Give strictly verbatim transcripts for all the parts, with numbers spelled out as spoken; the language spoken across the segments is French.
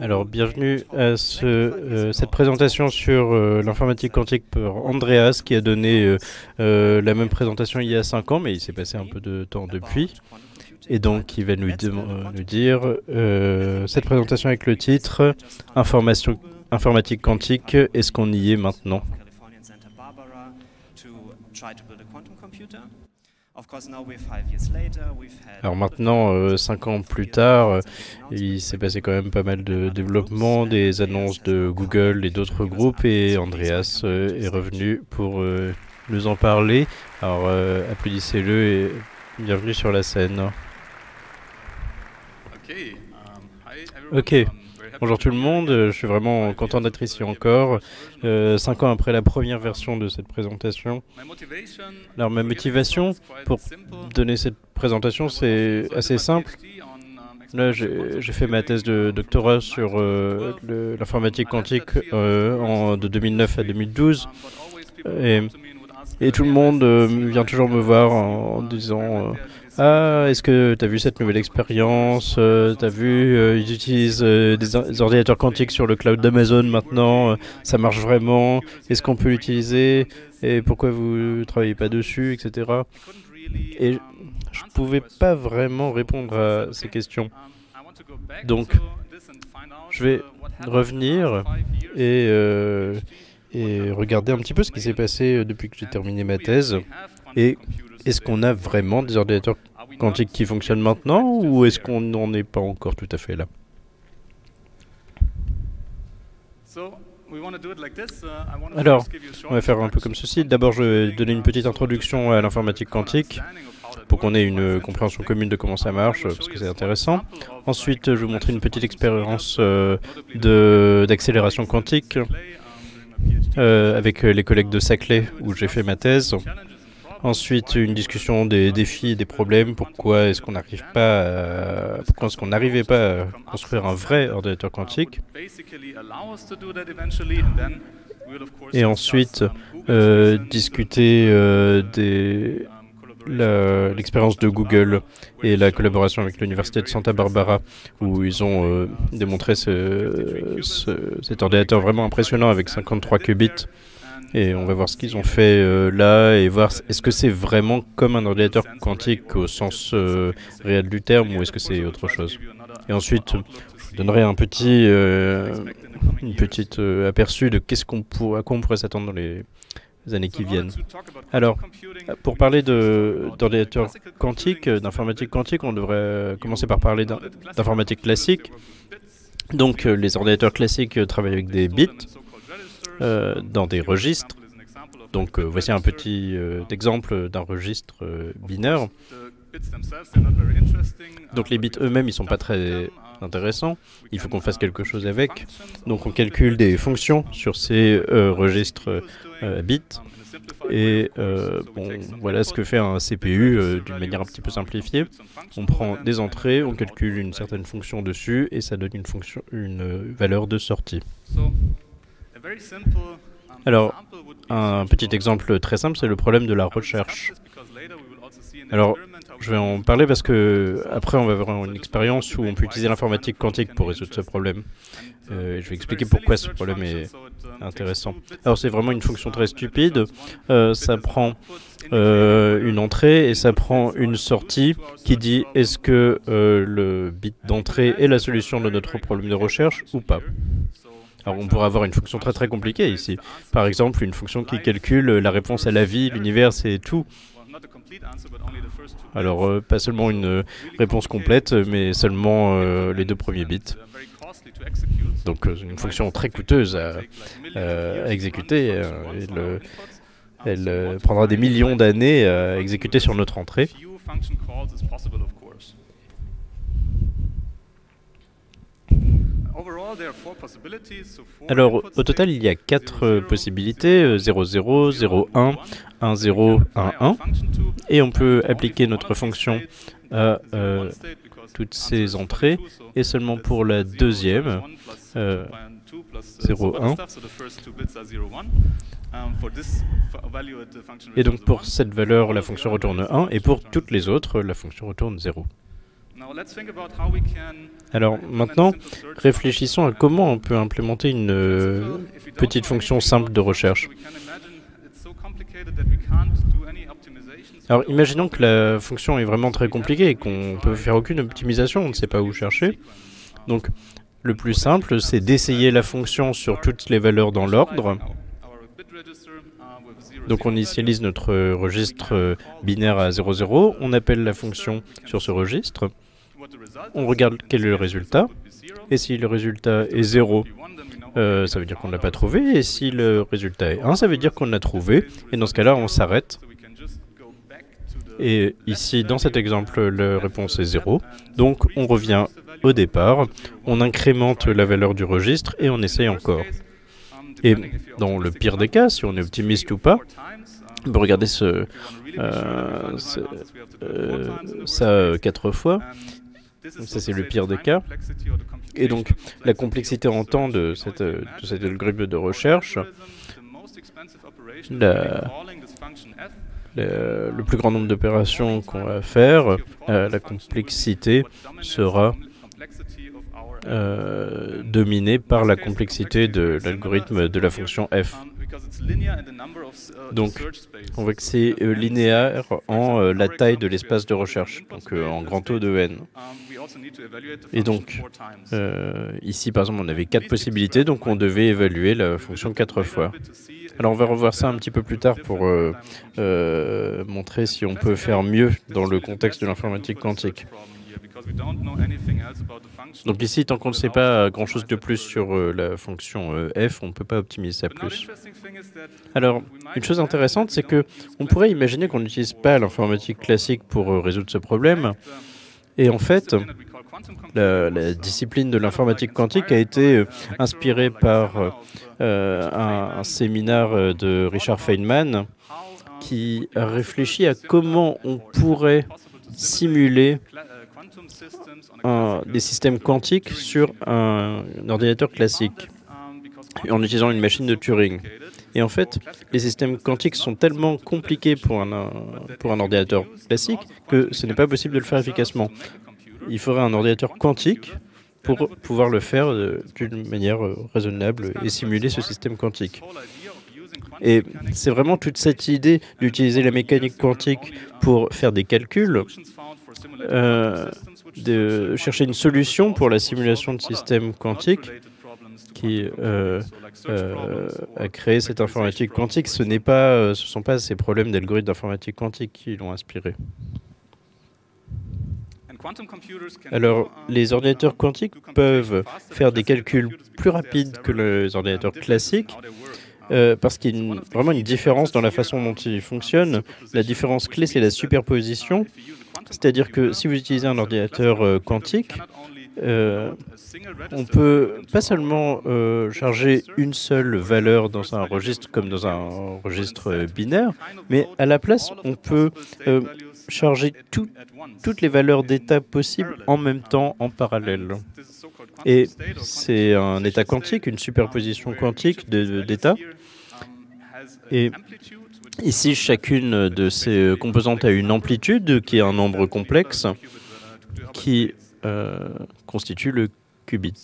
Alors, bienvenue à ce, euh, cette présentation sur euh, l'informatique quantique par Andreas, qui a donné euh, euh, la même présentation il y a cinq ans, mais il s'est passé un peu de temps depuis. Et donc, il va nous, nous dire euh, cette présentation avec le titre « Informatique quantique, est-ce qu'on y est maintenant ?» Alors maintenant, cinq ans plus tard, il s'est passé quand même pas mal de développement, des annonces de Google et d'autres groupes, et Andreas est revenu pour nous en parler. Alors applaudissez-le et bienvenue sur la scène. Ok. Bonjour tout le monde, je suis vraiment content d'être ici encore, euh, cinq ans après la première version de cette présentation. Alors ma motivation pour donner cette présentation, c'est assez simple. Là, j'ai fait ma thèse de doctorat sur euh, l'informatique quantique euh, en, de deux mille neuf à deux mille douze. Et, et tout le monde euh, vient toujours me voir en, en disant... Euh, Ah, est-ce que tu as vu cette nouvelle expérience? euh, Tu as vu, euh, ils utilisent euh, des, des ordinateurs quantiques sur le cloud d'Amazon maintenant, euh, ça marche vraiment, est-ce qu'on peut l'utiliser? Et pourquoi vous ne travaillez pas dessus, et cetera. Et je ne pouvais pas vraiment répondre à ces questions. Donc, je vais revenir et, euh, et regarder un petit peu ce qui s'est passé depuis que j'ai terminé ma thèse. Et... est-ce qu'on a vraiment des ordinateurs quantiques qui fonctionnent maintenant, ou est-ce qu'on n'en est pas encore tout à fait là? Alors, on va faire un peu comme ceci. D'abord, je vais donner une petite introduction à l'informatique quantique, pour qu'on ait une compréhension commune de comment ça marche, parce que c'est intéressant. Ensuite, je vais vous montrer une petite expérience euh, d'accélération quantique, euh, avec les collègues de Saclay, où j'ai fait ma thèse. Ensuite, une discussion des défis, des problèmes. Pourquoi est-ce qu'on n'arrive pas, à... pourquoi est-ce qu'on n'arrivait pas à construire un vrai ordinateur quantique? Et ensuite, euh, discuter euh, des... l'expérience de Google et la collaboration avec l'université de Santa Barbara, où ils ont euh, démontré ce, ce, cet ordinateur vraiment impressionnant avec cinquante-trois qubits. Et on va voir ce qu'ils ont fait euh, là et voir est-ce que c'est vraiment comme un ordinateur quantique au sens euh, réel du terme, ou est-ce que c'est autre chose. Et ensuite, je vous donnerai un petit euh, une petite euh, aperçu de qu'est-ce qu'on pour, à quoi on pourrait s'attendre dans les années qui viennent. Alors, pour parler d'ordinateur quantique, d'informatique quantique, on devrait commencer par parler d'informatique classique. Donc, euh, les ordinateurs classiques euh, travaillent avec des bits. Euh, dans des registres. Donc euh, voici un petit euh, exemple d'un registre euh, binaire. Donc les bits eux-mêmes, ils ne sont pas très intéressants. Il faut qu'on fasse quelque chose avec. Donc on calcule des fonctions sur ces euh, registres euh, bits. Et euh, bon, voilà ce que fait un C P U euh, d'une manière un petit peu simplifiée. On prend des entrées, on calcule une certaine fonction dessus, et ça donne une, fonction, une euh, valeur de sortie. Alors, un petit exemple très simple, c'est le problème de la recherche. Alors, je vais en parler parce que après, on va avoir une expérience où on peut utiliser l'informatique quantique pour résoudre ce problème. Euh, je vais expliquer pourquoi ce problème est intéressant. Alors, c'est vraiment une fonction très stupide. Euh, ça prend euh, une entrée et ça prend une sortie qui dit est-ce que euh, le bit d'entrée est la solution de notre problème de recherche ou pas. Alors on pourrait avoir une fonction très très compliquée ici. Par exemple, une fonction qui calcule la réponse à la vie, l'univers et tout. Alors euh, pas seulement une réponse complète, mais seulement euh, les deux premiers bits. Donc euh, une fonction très coûteuse à, à exécuter. Euh, elle euh, elle euh, prendra des millions d'années à exécuter sur notre entrée. Alors, au total, il y a quatre possibilités, zéro, zéro, zéro, un, un, zéro, un, un, et on peut appliquer notre fonction à euh, toutes ces entrées, et seulement pour la deuxième, euh, zéro, un. Et donc pour cette valeur, la fonction retourne un, et pour toutes les autres, la fonction retourne zéro. Alors maintenant, réfléchissons à comment on peut implémenter une euh, petite fonction simple de recherche. Alors imaginons que la fonction est vraiment très compliquée et qu'on ne peut faire aucune optimisation, on ne sait pas où chercher. Donc le plus simple, c'est d'essayer la fonction sur toutes les valeurs dans l'ordre. Donc on initialise notre registre binaire à zéro zéro, on appelle la fonction sur ce registre, on regarde quel est le résultat, et si le résultat est zéro, euh, ça veut dire qu'on ne l'a pas trouvé, et si le résultat est un, ça veut dire qu'on l'a trouvé, et dans ce cas-là, on s'arrête. Et ici, dans cet exemple, la réponse est zéro, donc on revient au départ, on incrémente la valeur du registre et on essaye encore. Et dans le pire des cas, si on est optimiste ou pas, on peut regarder ce, euh, ce, euh, ça quatre fois. Donc ça, c'est le pire des cas. Et donc, la complexité en temps de, cette, de cet algorithme de recherche, la, la, le plus grand nombre d'opérations qu'on va faire, euh, la complexité sera Euh, dominé par la complexité de l'algorithme de la fonction f. Donc, on voit que c'est euh, linéaire en euh, la taille de l'espace de recherche, donc euh, en grand O de n. Et donc, euh, ici, par exemple, on avait quatre possibilités, donc on devait évaluer la fonction quatre fois. Alors, on va revoir ça un petit peu plus tard pour euh, euh, montrer si on peut faire mieux dans le contexte de l'informatique quantique. Donc ici, tant qu'on ne sait pas grand-chose de plus sur euh, la fonction euh, f, on ne peut pas optimiser ça plus. Alors, une chose intéressante, c'est que on pourrait imaginer qu'on n'utilise pas l'informatique classique pour euh, résoudre ce problème. Et en fait, la, la discipline de l'informatique quantique a été euh, inspirée par euh, un, un séminaire de Richard Feynman qui a réfléchi à comment on pourrait simuler Un, des systèmes quantiques sur un, un ordinateur classique en utilisant une machine de Turing. Et en fait, les systèmes quantiques sont tellement compliqués pour un, un, pour un ordinateur classique que ce n'est pas possible de le faire efficacement. Il faudrait un ordinateur quantique pour pouvoir le faire d'une manière raisonnable et simuler ce système quantique. Et c'est vraiment toute cette idée d'utiliser la mécanique quantique pour faire des calculs, euh, de chercher une solution pour la simulation de systèmes quantiques qui euh, euh, a créé cette informatique quantique. Ce n'est pas, ce ne sont pas ces problèmes d'algorithmes d'informatique quantique qui l'ont inspiré. Alors, les ordinateurs quantiques peuvent faire des calculs plus rapides que les ordinateurs classiques, Euh, parce qu'il y a une, vraiment une différence dans la façon dont ils fonctionnent. La différence clé, c'est la superposition. C'est-à-dire que si vous utilisez un ordinateur euh, quantique, euh, on peut pas seulement euh, charger une seule valeur dans un registre comme dans un registre binaire, mais à la place, on peut euh, charger tout, toutes les valeurs d'état possibles en même temps, en parallèle. Et c'est un état quantique, une superposition quantique d'états. Et ici, chacune de ces composantes a une amplitude qui est un nombre complexe qui euh, constitue le qubit.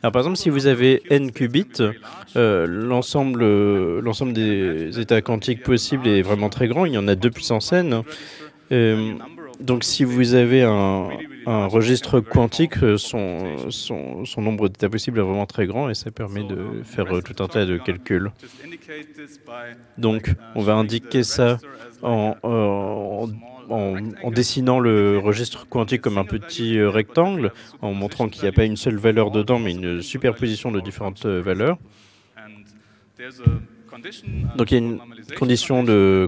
Alors, par exemple, si vous avez n qubits, euh, l'ensemble euh, l'ensemble des états quantiques possibles est vraiment très grand. Il y en a deux puissance n. Euh, Donc, si vous avez un, un registre quantique, son, son, son nombre d'états possibles est vraiment très grand et ça permet de faire tout un tas de calculs. Donc, on va indiquer ça en, en, en, en dessinant le registre quantique comme un petit rectangle, en montrant qu'il n'y a pas une seule valeur dedans, mais une superposition de différentes valeurs. Donc, il y a une condition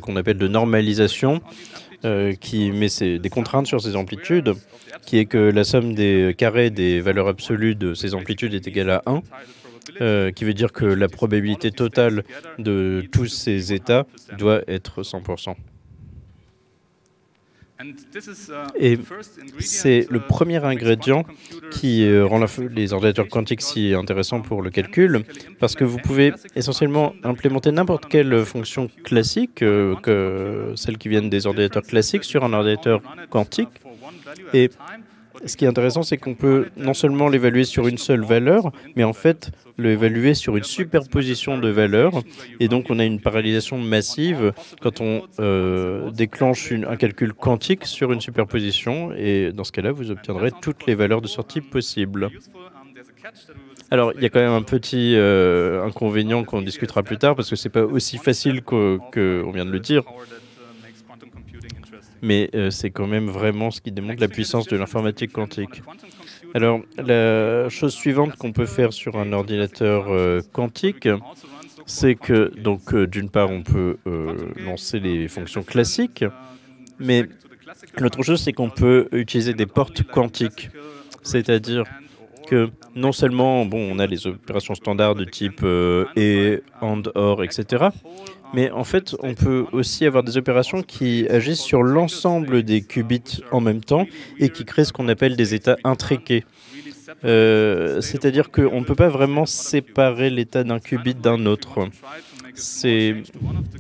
qu'on appelle de normalisation, Euh, qui met ses, des contraintes sur ces amplitudes, qui est que la somme des carrés des valeurs absolues de ces amplitudes est égale à un, euh, qui veut dire que la probabilité totale de tous ces états doit être cent pour cent. Et c'est le premier ingrédient qui rend les ordinateurs quantiques si intéressants pour le calcul, parce que vous pouvez essentiellement implémenter n'importe quelle fonction classique, euh, que celles qui viennent des ordinateurs classiques, sur un ordinateur quantique. Et ce qui est intéressant, c'est qu'on peut non seulement l'évaluer sur une seule valeur, mais en fait l'évaluer sur une superposition de valeurs. Et donc, on a une parallélisation massive quand on euh, déclenche une, un calcul quantique sur une superposition. Et dans ce cas-là, vous obtiendrez toutes les valeurs de sortie possibles. Alors, il y a quand même un petit euh, inconvénient qu'on discutera plus tard, parce que ce n'est pas aussi facile qu'on vient de le dire. Mais euh, c'est quand même vraiment ce qui démontre la puissance de l'informatique quantique. Alors, la chose suivante qu'on peut faire sur un ordinateur euh, quantique, c'est que, donc, euh, d'une part, on peut euh, lancer les fonctions classiques, mais l'autre chose, c'est qu'on peut utiliser des portes quantiques, c'est-à-dire que non seulement, bon, on a les opérations standards de type euh, et, and, or, et cetera, mais en fait, on peut aussi avoir des opérations qui agissent sur l'ensemble des qubits en même temps et qui créent ce qu'on appelle des états intriqués. Euh, C'est-à-dire qu'on ne peut pas vraiment séparer l'état d'un qubit d'un autre. C'est,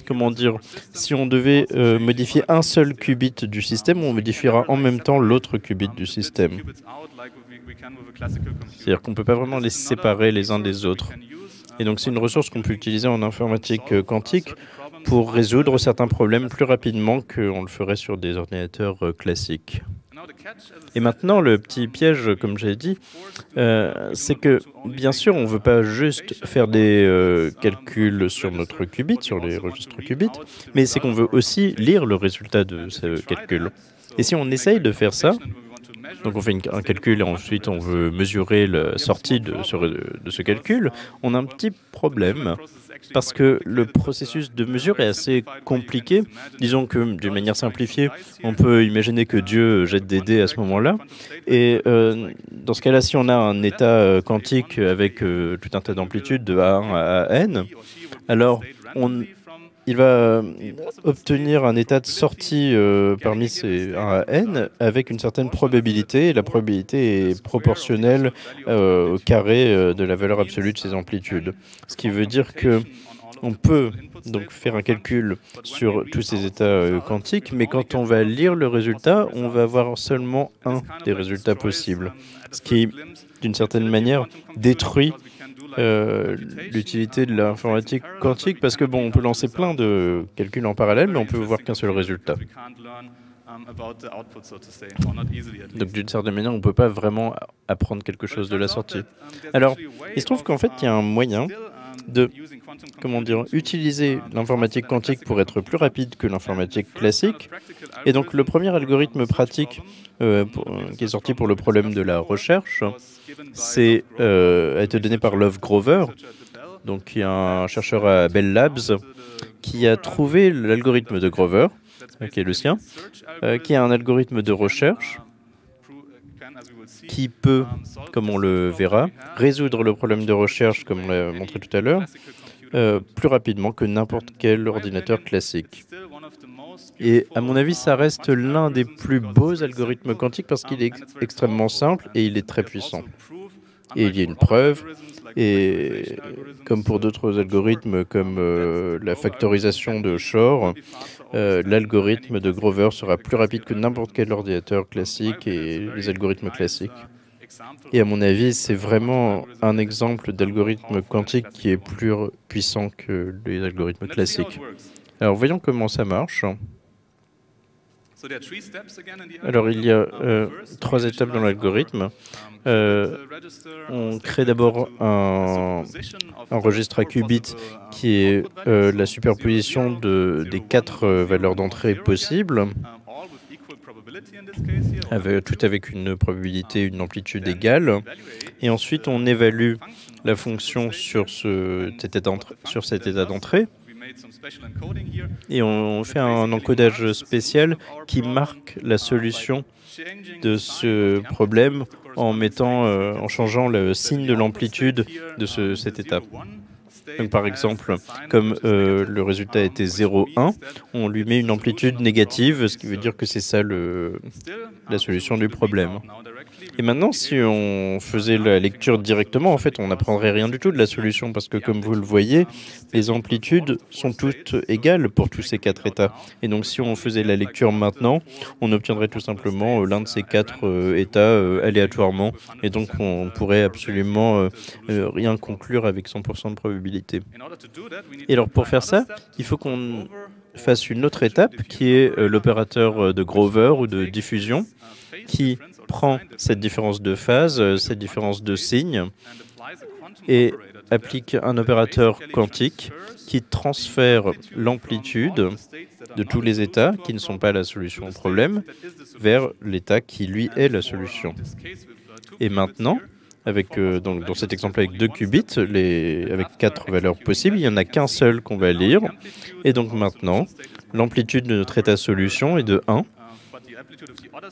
comment dire, si on devait euh, modifier un seul qubit du système, on modifiera en même temps l'autre qubit du système. C'est-à-dire qu'on ne peut pas vraiment les séparer les uns des autres. Et donc, c'est une ressource qu'on peut utiliser en informatique quantique pour résoudre certains problèmes plus rapidement qu'on le ferait sur des ordinateurs classiques. Et maintenant, le petit piège, comme j'ai dit, euh, c'est que, bien sûr, on ne veut pas juste faire des euh, calculs sur notre qubit, sur les registres qubits, mais c'est qu'on veut aussi lire le résultat de ces calculs. Et si on essaye de faire ça, donc on fait une, un calcul et ensuite on veut mesurer la sortie de ce, de ce calcul, on a un petit problème parce que le processus de mesure est assez compliqué. Disons que d'une manière simplifiée, on peut imaginer que Dieu jette des dés à ce moment-là. Et euh, dans ce cas-là, si on a un état quantique avec euh, tout un tas d'amplitudes de A un à A n, alors on... il va obtenir un état de sortie euh, parmi ces A n avec une certaine probabilité. Et la probabilité est proportionnelle euh, au carré euh, de la valeur absolue de ces amplitudes. Ce qui veut dire que on peut donc faire un calcul sur tous ces états euh, quantiques, mais quand on va lire le résultat, on va avoir seulement un des résultats possibles. Ce qui, d'une certaine manière, détruit Euh, l'utilité de l'informatique quantique, parce que bon, on peut lancer plein de calculs en parallèle, mais on peut voir qu'un seul résultat. Donc d'une certaine manière, on ne peut pas vraiment apprendre quelque chose de la sortie. Alors, il se trouve qu'en fait, il y a un moyen de, comment dire, utiliser l'informatique quantique pour être plus rapide que l'informatique classique. Et donc le premier algorithme pratique euh, pour, qui est sorti pour le problème de la recherche, c'est euh, a été donné par Grover, donc qui est un chercheur à Bell Labs, qui a trouvé l'algorithme de Grover, qui est le sien, euh, qui est un algorithme de recherche qui peut, comme on le verra, résoudre le problème de recherche, comme on l'a montré tout à l'heure, euh, plus rapidement que n'importe quel ordinateur classique. Et à mon avis, ça reste l'un des plus beaux algorithmes quantiques parce qu'il est extrêmement simple et il est très puissant. Et il y a une preuve, et comme pour d'autres algorithmes comme euh, la factorisation de Shor, euh, l'algorithme de Grover sera plus rapide que n'importe quel ordinateur classique et les algorithmes classiques. Et à mon avis, c'est vraiment un exemple d'algorithme quantique qui est plus puissant que les algorithmes classiques. Alors voyons comment ça marche. Alors, il y a euh, trois étapes dans l'algorithme. Euh, on crée d'abord un, un registre à qubits qui est euh, la superposition de, des quatre valeurs d'entrée possibles, avec, tout avec une probabilité, une amplitude égale. Et ensuite, on évalue la fonction sur, ce, sur cet état d'entrée. Et on fait un encodage spécial qui marque la solution de ce problème en, mettant, euh, en changeant le signe de l'amplitude de ce, cet état. Donc, par exemple, comme euh, le résultat était zéro virgule un, on lui met une amplitude négative, ce qui veut dire que c'est ça le, la solution du problème. Et maintenant, si on faisait la lecture directement, en fait, on n'apprendrait rien du tout de la solution, parce que, comme vous le voyez, les amplitudes sont toutes égales pour tous ces quatre états. Et donc, si on faisait la lecture maintenant, on obtiendrait tout simplement l'un de ces quatre euh, états euh, aléatoirement. Et donc, on pourrait absolument euh, euh, rien conclure avec cent pour cent de probabilité. Et alors, pour faire ça, il faut qu'on fasse une autre étape, qui est euh, l'opérateur de Grover ou de diffusion, qui prend cette différence de phase, cette différence de signe, et applique un opérateur quantique qui transfère l'amplitude de tous les états qui ne sont pas la solution au problème vers l'état qui, lui, est la solution. Et maintenant, avec, euh, donc, dans cet exemple avec deux qubits, les, avec quatre valeurs possibles, il n'y en a qu'un seul qu'on va lire. Et donc maintenant, l'amplitude de notre état solution est de un,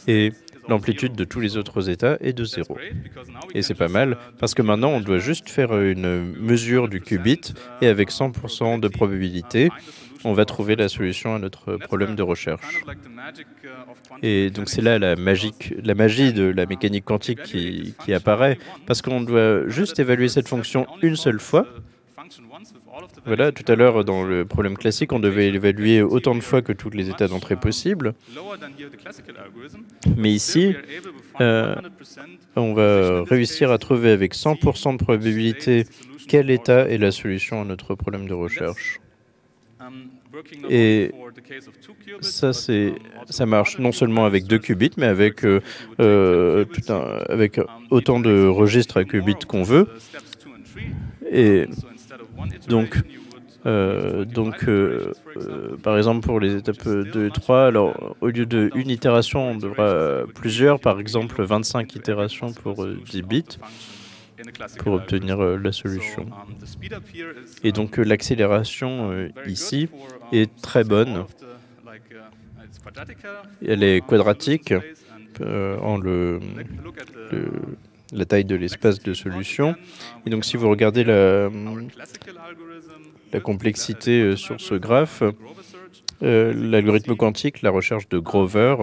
et l'amplitude de tous les autres états est de zéro. Et c'est pas mal, parce que maintenant, on doit juste faire une mesure du qubit, et avec cent pour cent de probabilité, on va trouver la solution à notre problème de recherche. Et donc c'est là la, magique, la magie de la mécanique quantique qui, qui apparaît, parce qu'on doit juste évaluer cette fonction une seule fois. Voilà, tout à l'heure, dans le problème classique, on devait l'évaluer autant de fois que tous les états d'entrée possibles. Mais ici, euh, on va réussir à trouver avec cent pour cent de probabilité quel état est la solution à notre problème de recherche. Et ça, ça marche non seulement avec deux qubits, mais avec, euh, tout un, avec autant de registres à qubits qu'on veut. Et donc, euh, donc euh, euh, par exemple, pour les étapes deux et trois, alors, au lieu d'une itération, on devra plusieurs, par exemple vingt-cinq itérations pour euh, dix bits, pour obtenir euh, la solution. Et donc, euh, l'accélération euh, ici est très bonne. Elle est quadratique euh, en le... le la taille de l'espace de solution. Et donc, si vous regardez la, la complexité sur ce graphe, euh, l'algorithme quantique, la recherche de Grover,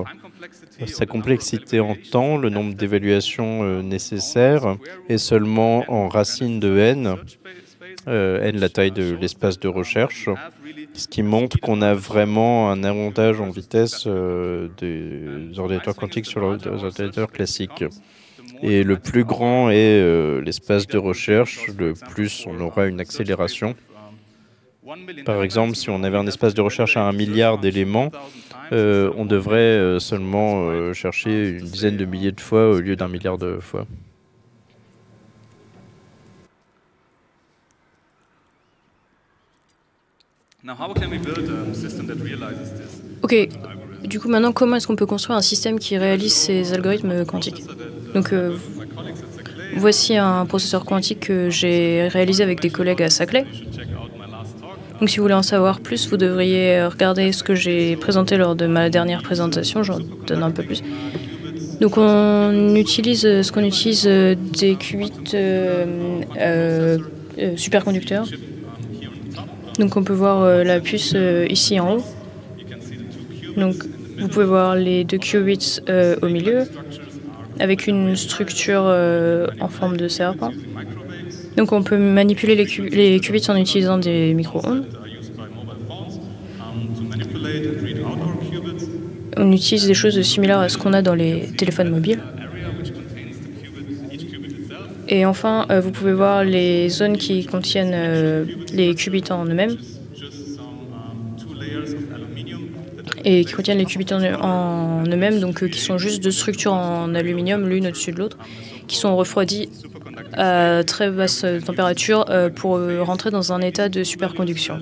sa complexité en temps, le nombre d'évaluations euh, nécessaires, est seulement en racine de n, euh, n la taille de l'espace de recherche, ce qui montre qu'on a vraiment un avantage en vitesse euh, des ordinateurs quantiques sur les ordinateurs classiques. Et le plus grand est euh, l'espace de recherche, le plus on aura une accélération. Par exemple, si on avait un espace de recherche à un milliard d'éléments, euh, on devrait euh, seulement euh, chercher une dizaine de milliers de fois au lieu d'un milliard de fois. Ok. Du coup, maintenant, comment est-ce qu'on peut construire un système qui réalise ces algorithmes quantiques? Donc, euh, voici un processeur quantique que j'ai réalisé avec des collègues à Saclay. Donc, si vous voulez en savoir plus, vous devriez regarder ce que j'ai présenté lors de ma dernière présentation. J'en donne un peu plus. Donc, on utilise ce qu'on utilise des qubits euh, euh, superconducteurs. Donc, on peut voir la puce euh, ici en haut. Donc, vous pouvez voir les deux qubits euh, au milieu, avec une structure euh, en forme de serpent. Donc, on peut manipuler les, cub les qubits en utilisant des micro-ondes. On utilise des choses similaires à ce qu'on a dans les téléphones mobiles. Et enfin, euh, vous pouvez voir les zones qui contiennent euh, les qubits en eux-mêmes, et qui contiennent les qubits en eux-mêmes, donc euh, qui sont juste deux structures en aluminium, l'une au-dessus de l'autre, qui sont refroidies à très basse température euh, pour rentrer dans un état de superconduction.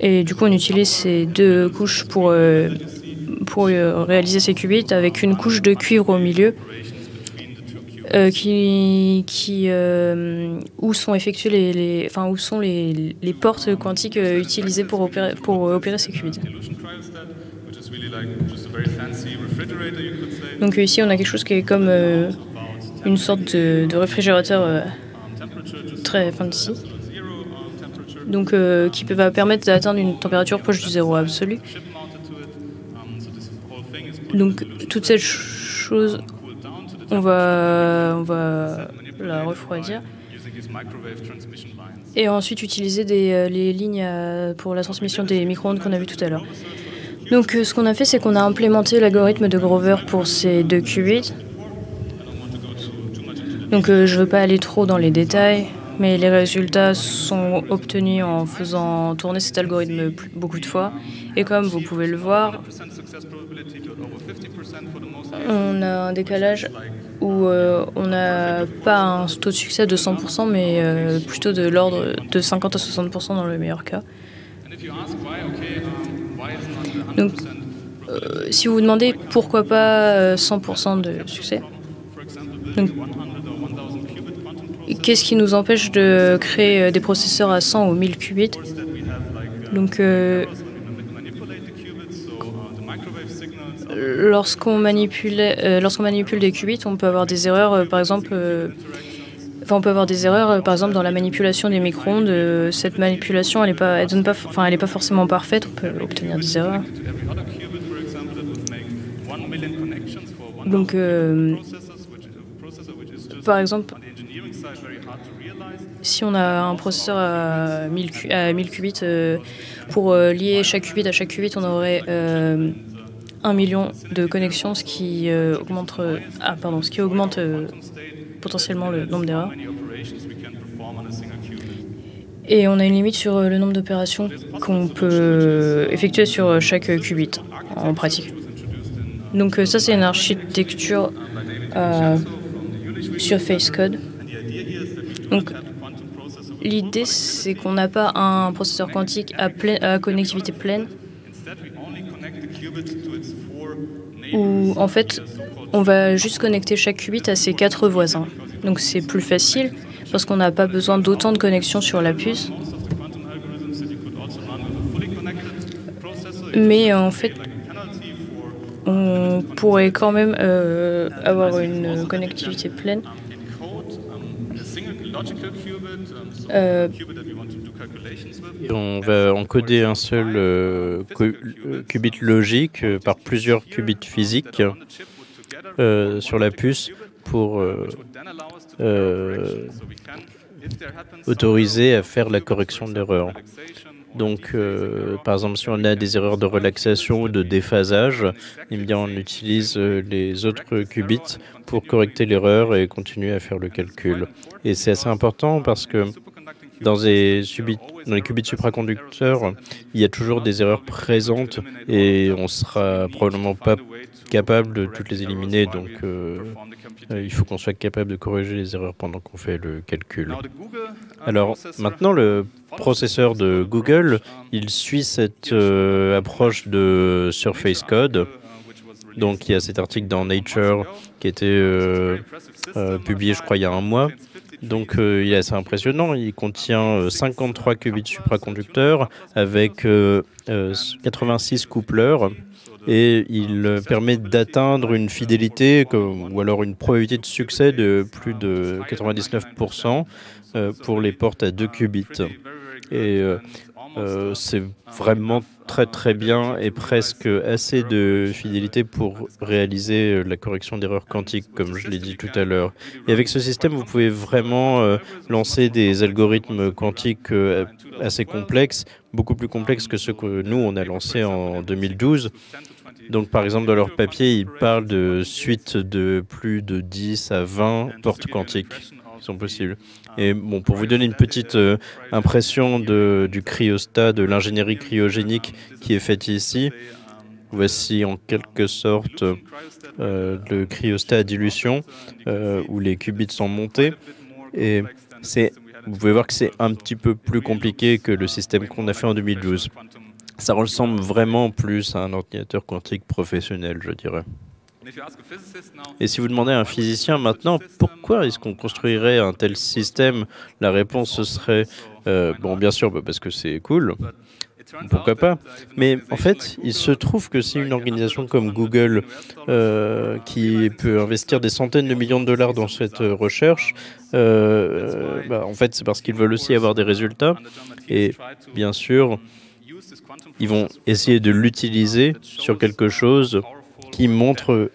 Et du coup, on utilise ces deux couches pour, euh, pour euh, réaliser ces qubits, avec une couche de cuivre au milieu, Euh, qui, qui, euh, où sont effectuées les, les, enfin, où sont les, les portes quantiques euh, utilisées pour opérer, pour opérer ces qubits. Donc ici, on a quelque chose qui est comme euh, une sorte de, de réfrigérateur euh, très fancy, donc euh, qui va permettre d'atteindre une température proche du zéro absolu. Donc toute cette chose, on va, on va la refroidir et ensuite utiliser des, les lignes pour la transmission des micro-ondes qu'on a vu tout à l'heure. Donc ce qu'on a fait, c'est qu'on a implémenté l'algorithme de Grover pour ces deux qubits. Donc euh, je ne veux pas aller trop dans les détails, mais les résultats sont obtenus en faisant tourner cet algorithme beaucoup de fois. Et comme vous pouvez le voir, on a un décalage où euh, on n'a pas un taux de succès de cent pour cent, mais euh, plutôt de l'ordre de cinquante à soixante pour cent dans le meilleur cas. Donc, euh, si vous vous demandez pourquoi pas cent pour cent de succès, qu'est-ce qui nous empêche de créer des processeurs à cent ou mille qubits? Donc, euh, lorsqu'on manipule, euh, lorsqu'on manipule des qubits, on peut avoir des erreurs, euh, par exemple. Euh, Enfin, on peut avoir des erreurs, par exemple, dans la manipulation des micro-ondes. Cette manipulation, elle n'est pas, elle donne pas, enfin, elle est pas forcément parfaite. On peut obtenir des erreurs. Donc, euh, par exemple, si on a un processeur à mille qubits, euh, pour euh, lier chaque qubit à chaque qubit, on aurait euh, un million de connexions, ce qui euh, augmente, euh, ah, pardon, ce qui augmente euh, potentiellement le nombre d'erreurs. Et on a une limite sur le nombre d'opérations qu'on peut effectuer sur chaque qubit en pratique. Donc ça, c'est une architecture euh, sur Facecode. Donc l'idée, c'est qu'on n'a pas un processeur quantique à, pleine, à connectivité pleine, où en fait on va juste connecter chaque qubit à ses quatre voisins. Donc c'est plus facile parce qu'on n'a pas besoin d'autant de connexions sur la puce. Mais en fait, on pourrait quand même euh, avoir une connectivité pleine. Euh, on va encoder un seul euh, qubit logique par plusieurs qubits physiques. Euh, sur la puce pour euh, euh, autoriser à faire la correction d'erreurs. Donc, euh, par exemple, si on a des erreurs de relaxation ou de déphasage, eh bien, on utilise les autres qubits pour correcter l'erreur et continuer à faire le calcul. Et c'est assez important parce que Dans les, subit, dans les qubits supraconducteurs, il y a toujours des erreurs présentes et on ne sera probablement pas capable de toutes les éliminer. Donc, euh, il faut qu'on soit capable de corriger les erreurs pendant qu'on fait le calcul. Alors, maintenant, le processeur de Google, il suit cette euh, approche de Surface Code. Donc, il y a cet article dans Nature qui a été euh, euh, publié, je crois, il y a un mois. Donc, euh, il est assez impressionnant. Il contient euh, cinquante-trois qubits supraconducteurs avec euh, euh, quatre-vingt-six coupleurs et il euh, permet d'atteindre une fidélité que, ou alors une probabilité de succès de plus de quatre-vingt-dix-neuf pour cent euh, pour les portes à deux qubits. Et euh, euh, c'est vraiment très très bien et presque assez de fidélité pour réaliser la correction d'erreurs quantiques, comme je l'ai dit tout à l'heure. Et avec ce système, vous pouvez vraiment euh, lancer des algorithmes quantiques euh, assez complexes, beaucoup plus complexes que ceux que nous, on a lancés en deux mille douze. Donc, par exemple, dans leur papier, ils parlent de suites de plus de dix à vingt portes quantiques qui sont possibles. Et bon, pour vous donner une petite euh, impression de, du cryostat, de l'ingénierie cryogénique qui est faite ici, voici en quelque sorte euh, le cryostat à dilution euh, où les qubits sont montés. Et vous pouvez voir que c'est un petit peu plus compliqué que le système qu'on a fait en deux mille douze. Ça ressemble vraiment plus à un ordinateur quantique professionnel, je dirais. Et si vous demandez à un physicien maintenant pourquoi est-ce qu'on construirait un tel système, la réponse serait, euh, bon bien sûr parce que c'est cool, pourquoi pas. Mais en fait, il se trouve que c'est une organisation comme Google euh, qui peut investir des centaines de millions de dollars dans cette recherche. Euh, bah, en fait, c'est parce qu'ils veulent aussi avoir des résultats. Et bien sûr, ils vont essayer de l'utiliser sur quelque chose qui montre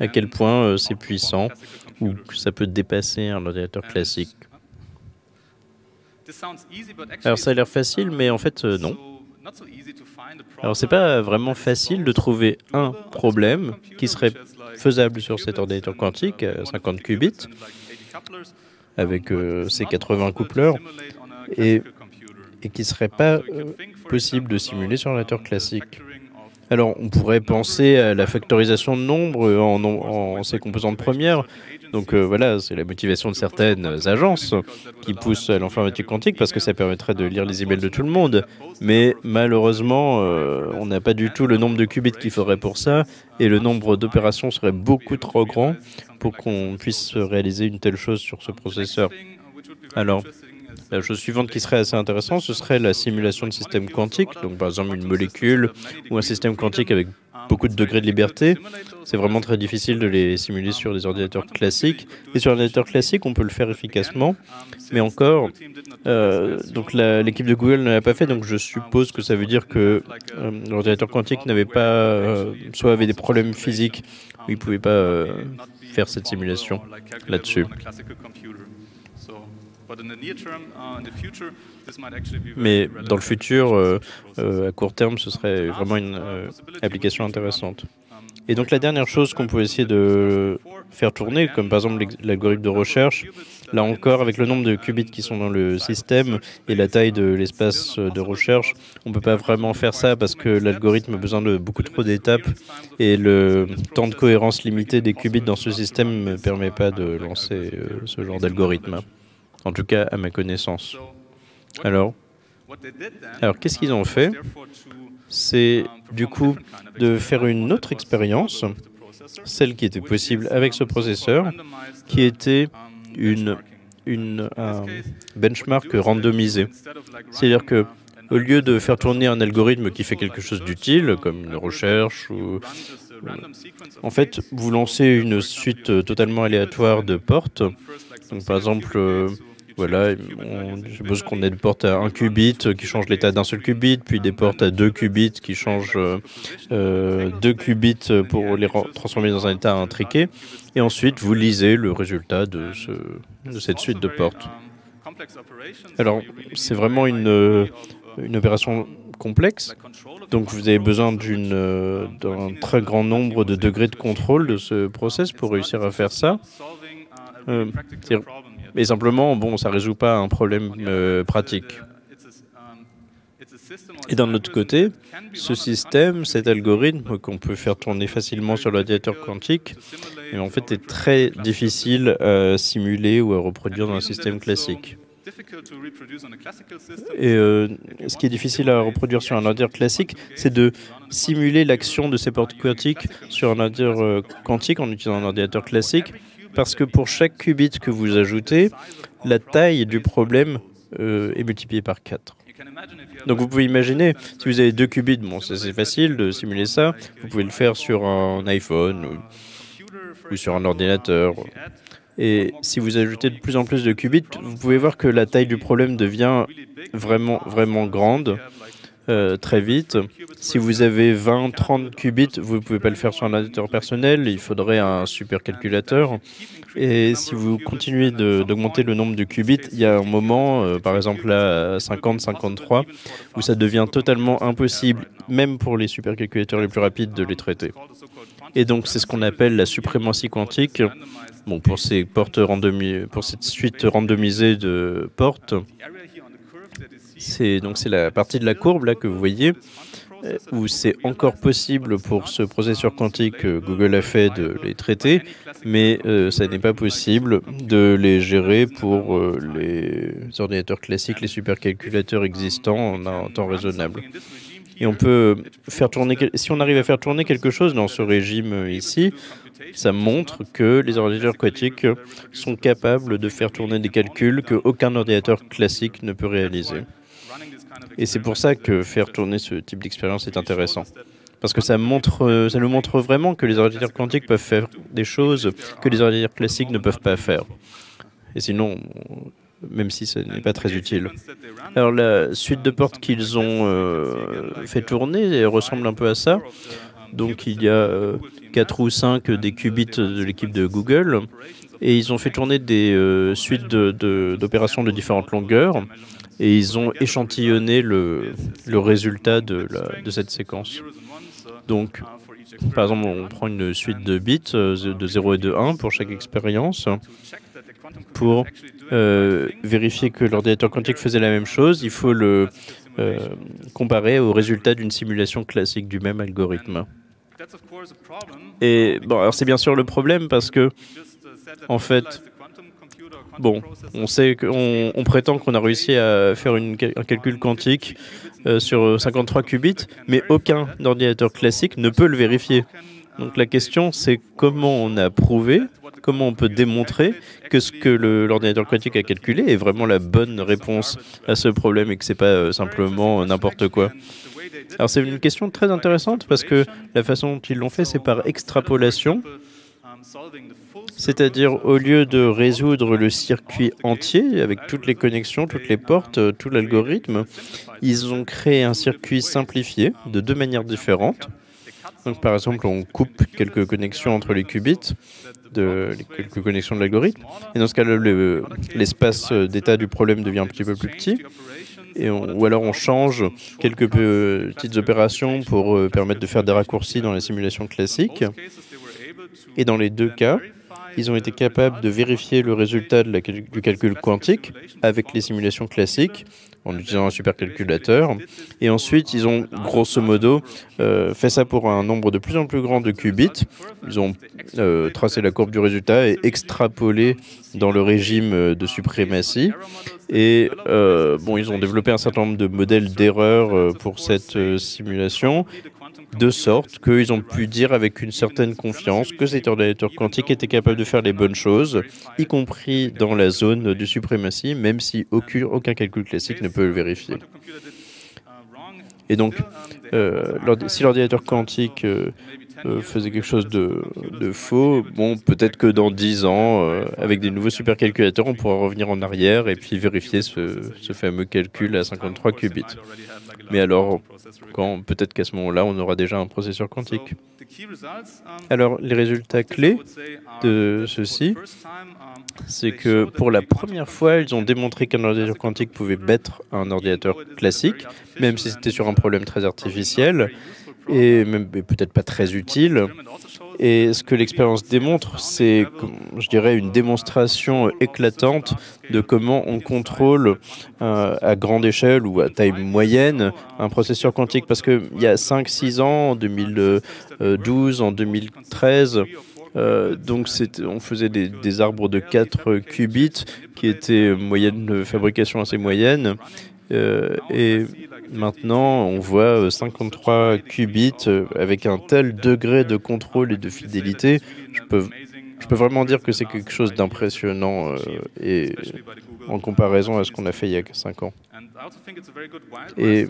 à quel point c'est puissant ou que ça peut dépasser un ordinateur classique. Alors ça a l'air facile, mais en fait euh, non. Alors c'est pas vraiment facile de trouver un problème qui serait faisable sur cet ordinateur quantique à cinquante qubits avec euh, ses quatre-vingts coupleurs et, et qui serait pas euh, possible de simuler sur un ordinateur classique. Alors on pourrait penser à la factorisation de nombres en, en, en ses composantes premières. Donc euh, voilà, c'est la motivation de certaines agences qui poussent à l'informatique quantique parce que ça permettrait de lire les emails de tout le monde. Mais malheureusement, euh, on n'a pas du tout le nombre de qubits qu'il faudrait pour ça et le nombre d'opérations serait beaucoup trop grand pour qu'on puisse réaliser une telle chose sur ce processeur. Alors, la chose suivante qui serait assez intéressante, ce serait la simulation de systèmes quantiques, donc par exemple une molécule ou un système quantique avec beaucoup de degrés de liberté. C'est vraiment très difficile de les simuler sur des ordinateurs classiques. Et sur un ordinateur classique, on peut le faire efficacement. Mais encore, euh, donc l'équipe de Google ne l'a pas fait, donc je suppose que ça veut dire que euh, l'ordinateur quantique n'avait pas, euh, soit avait des problèmes physiques, où il ne pouvait pas euh, faire cette simulation là-dessus. Mais dans le futur, euh, euh, à court terme, ce serait vraiment une euh, application intéressante. Et donc la dernière chose qu'on peut essayer de faire tourner, comme par exemple l'algorithme de recherche, là encore, avec le nombre de qubits qui sont dans le système et la taille de l'espace de recherche, on ne peut pas vraiment faire ça parce que l'algorithme a besoin de beaucoup trop d'étapes et le temps de cohérence limité des qubits dans ce système ne permet pas de lancer euh, ce genre d'algorithme. En tout cas, à ma connaissance. Alors, alors qu'est-ce qu'ils ont fait? C'est du coup de faire une autre expérience, celle qui était possible avec ce processeur, qui était une, une, un benchmark randomisé. C'est-à-dire que au lieu de faire tourner un algorithme qui fait quelque chose d'utile, comme une recherche, ou, en fait, vous lancez une suite totalement aléatoire de portes. Donc, par exemple, euh, voilà, on, je suppose qu'on ait des portes à un qubit qui changent l'état d'un seul qubit, puis des portes à deux qubits qui changent euh, deux qubits pour les transformer dans un état intriqué. Et ensuite, vous lisez le résultat de, ce, de cette suite de portes. Alors, c'est vraiment une, une opération complexe. Donc, vous avez besoin d'un très grand nombre de degrés de contrôle de ce process pour réussir à faire ça. Euh, et simplement, bon, ça ne résout pas un problème euh, pratique. Et d'un autre côté, ce système, cet algorithme qu'on peut faire tourner facilement sur l'ordinateur quantique, et en fait est très difficile à simuler ou à reproduire dans un système classique. Et euh, ce qui est difficile à reproduire sur un ordinateur classique, c'est de simuler l'action de ces portes quantiques sur un ordinateur quantique en utilisant un ordinateur classique, parce que pour chaque qubit que vous ajoutez, la taille du problème euh, est multipliée par quatre. Donc vous pouvez imaginer, si vous avez deux qubits, bon, c'est facile de simuler ça, vous pouvez le faire sur un iPhone ou, ou sur un ordinateur. Et si vous ajoutez de plus en plus de qubits, vous pouvez voir que la taille du problème devient vraiment, vraiment grande. Euh, très vite. Si vous avez vingt, trente qubits, vous ne pouvez pas le faire sur un ordinateur personnel, il faudrait un supercalculateur. Et si vous continuez d'augmenter le nombre de qubits, il y a un moment, euh, par exemple à cinquante, cinquante-trois, où ça devient totalement impossible, même pour les supercalculateurs les plus rapides, de les traiter. Et donc c'est ce qu'on appelle la suprématie quantique. Bon, pour ces portes randomi- pour cette suite randomisée de portes. C'est donc c'est la partie de la courbe là que vous voyez où c'est encore possible pour ce processeur quantique que Google a fait de les traiter, mais euh, ça n'est pas possible de les gérer pour euh, les ordinateurs classiques, les supercalculateurs existants en un temps raisonnable. Et on peut faire tourner, si on arrive à faire tourner quelque chose dans ce régime ici, ça montre que les ordinateurs quantiques sont capables de faire tourner des calculs qu'aucun ordinateur classique ne peut réaliser. Et c'est pour ça que faire tourner ce type d'expérience est intéressant. Parce que ça, montre, ça nous montre vraiment que les ordinateurs quantiques peuvent faire des choses que les ordinateurs classiques ne peuvent pas faire. Et sinon, même si ce n'est pas très utile. Alors la suite de portes qu'ils ont euh, fait tourner ressemble un peu à ça. Donc il y a euh, quatre ou cinq des qubits de l'équipe de Google. Et ils ont fait tourner des euh, suites d'opérations de, de, de différentes longueurs. Et ils ont échantillonné le, le résultat de, la, de cette séquence. Donc, par exemple, on prend une suite de bits de zéro et de un pour chaque expérience. Pour euh, vérifier que l'ordinateur quantique faisait la même chose, il faut le euh, comparer au résultat d'une simulation classique du même algorithme. Et bon, alors c'est bien sûr le problème parce que, en fait, bon, on sait qu'on on prétend qu'on a réussi à faire une, un calcul quantique euh, sur cinquante-trois qubits, mais aucun ordinateur classique ne peut le vérifier. Donc la question, c'est comment on a prouvé, comment on peut démontrer que ce que l'ordinateur quantique a calculé est vraiment la bonne réponse à ce problème et que ce n'est pas euh, simplement euh, n'importe quoi. Alors c'est une question très intéressante parce que la façon dont ils l'ont fait, c'est par extrapolation. C'est-à-dire, au lieu de résoudre le circuit entier, avec toutes les connexions, toutes les portes, tout l'algorithme, ils ont créé un circuit simplifié de deux manières différentes. Donc, par exemple, on coupe quelques connexions entre les qubits, de, les quelques connexions de l'algorithme, et dans ce cas-là, l'espace d'état du problème devient un petit peu plus petit. Et on, ou alors on change quelques petites opérations pour euh, permettre de faire des raccourcis dans les simulations classiques. Et dans les deux cas, ils ont été capables de vérifier le résultat de la, du calcul quantique avec les simulations classiques en utilisant un supercalculateur. Et ensuite, ils ont grosso modo euh, fait ça pour un nombre de plus en plus grand de qubits. Ils ont euh, tracé la courbe du résultat et extrapolé dans le régime de suprématie. Et euh, bon, ils ont développé un certain nombre de modèles d'erreurs pour cette euh, simulation, de sorte qu'ils ont pu dire avec une certaine confiance que cet ordinateur quantique était capable de faire les bonnes choses, y compris dans la zone de suprématie, même si aucun, aucun calcul classique ne peut le vérifier. Et donc, euh, si l'ordinateur quantique euh, euh, faisait quelque chose de, de faux, bon, peut-être que dans dix ans, euh, avec des nouveaux supercalculateurs, on pourra revenir en arrière et puis vérifier ce, ce fameux calcul à cinquante-trois qubits. Mais alors, quand peut-être qu'à ce moment-là, on aura déjà un processeur quantique. Alors, les résultats clés de ceci, c'est que pour la première fois, ils ont démontré qu'un ordinateur quantique pouvait battre un ordinateur classique, même si c'était sur un problème très artificiel et même peut-être pas très utile. Et ce que l'expérience démontre, c'est, je dirais, une démonstration éclatante de comment on contrôle euh, à grande échelle ou à taille moyenne un processeur quantique. Parce qu'il y a cinq six ans, en deux mille douze, en deux mille treize, euh, donc on faisait des, des arbres de quatre qubits qui étaient moyenne de fabrication assez moyenne. Euh, et maintenant, on voit cinquante-trois qubits avec un tel degré de contrôle et de fidélité. Je peux, je peux vraiment dire que c'est quelque chose d'impressionnant euh, et en comparaison à ce qu'on a fait il y a cinq ans. Et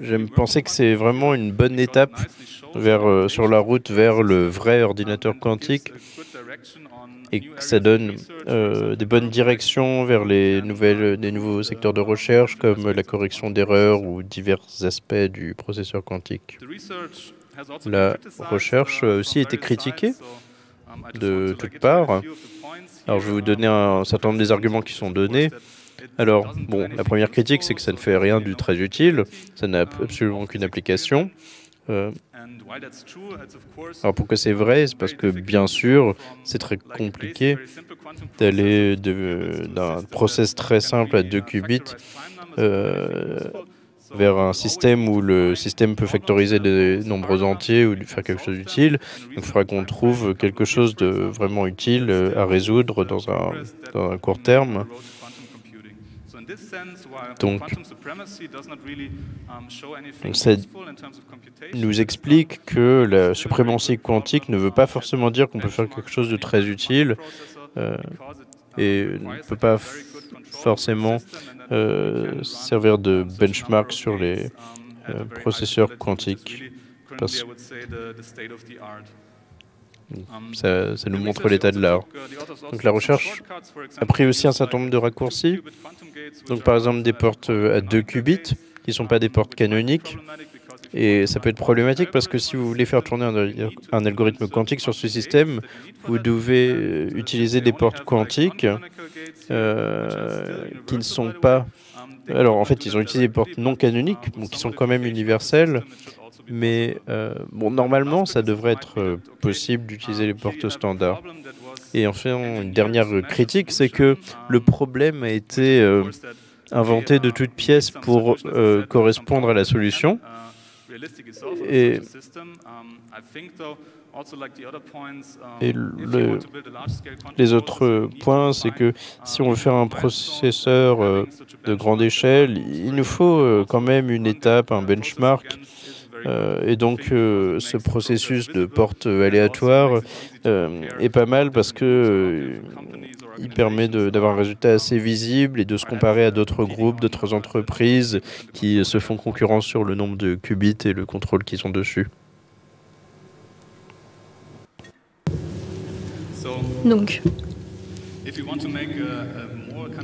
j'aime penser que c'est vraiment une bonne étape vers, euh, sur la route vers le vrai ordinateur quantique et que ça donne euh, des bonnes directions vers les, nouvelles, les nouveaux secteurs de recherche comme la correction d'erreurs ou divers aspects du processeur quantique. La recherche a aussi été critiquée de toutes parts. Alors je vais vous donner un certain nombre des arguments qui sont donnés. Alors, bon, la première critique, c'est que ça ne fait rien du très utile, ça n'a absolument aucune application. Euh, alors pourquoi c'est vrai? C'est parce que, bien sûr, c'est très compliqué d'aller d'un process très simple à deux qubits euh, vers un système où le système peut factoriser des nombres entiers ou faire quelque chose d'utile. Il faudra qu'on trouve quelque chose de vraiment utile à résoudre dans un, dans un court terme. Donc, donc, ça nous explique que la suprématie quantique ne veut pas forcément dire qu'on peut faire quelque chose de très utile euh, et ne peut pas forcément euh, servir de benchmark sur les euh, processeurs quantiques, parce ça, ça nous montre l'état de l'art. Donc la recherche a pris aussi un certain nombre de raccourcis. Donc par exemple des portes à deux qubits qui ne sont pas des portes canoniques. Et ça peut être problématique parce que si vous voulez faire tourner un, un algorithme quantique sur ce système, vous devez euh, utiliser des portes quantiques euh, qui ne sont pas... Alors en fait, ils ont utilisé des portes non canoniques, donc qui sont quand même universelles. Mais euh, bon, normalement, ça devrait être euh, possible d'utiliser les portes standards. Et enfin, une dernière critique, c'est que le problème a été euh, inventé de toutes pièces pour euh, correspondre à la solution. Et, et le, les autres points, c'est que si on veut faire un processeur euh, de grande échelle, il nous faut euh, quand même une étape, un benchmark. Euh, et donc, euh, ce processus de porte aléatoire euh, est pas mal parce que euh, il permet d'avoir un résultat assez visible et de se comparer à d'autres groupes, d'autres entreprises qui se font concurrence sur le nombre de qubits et le contrôle qu'ils ont dessus. Donc,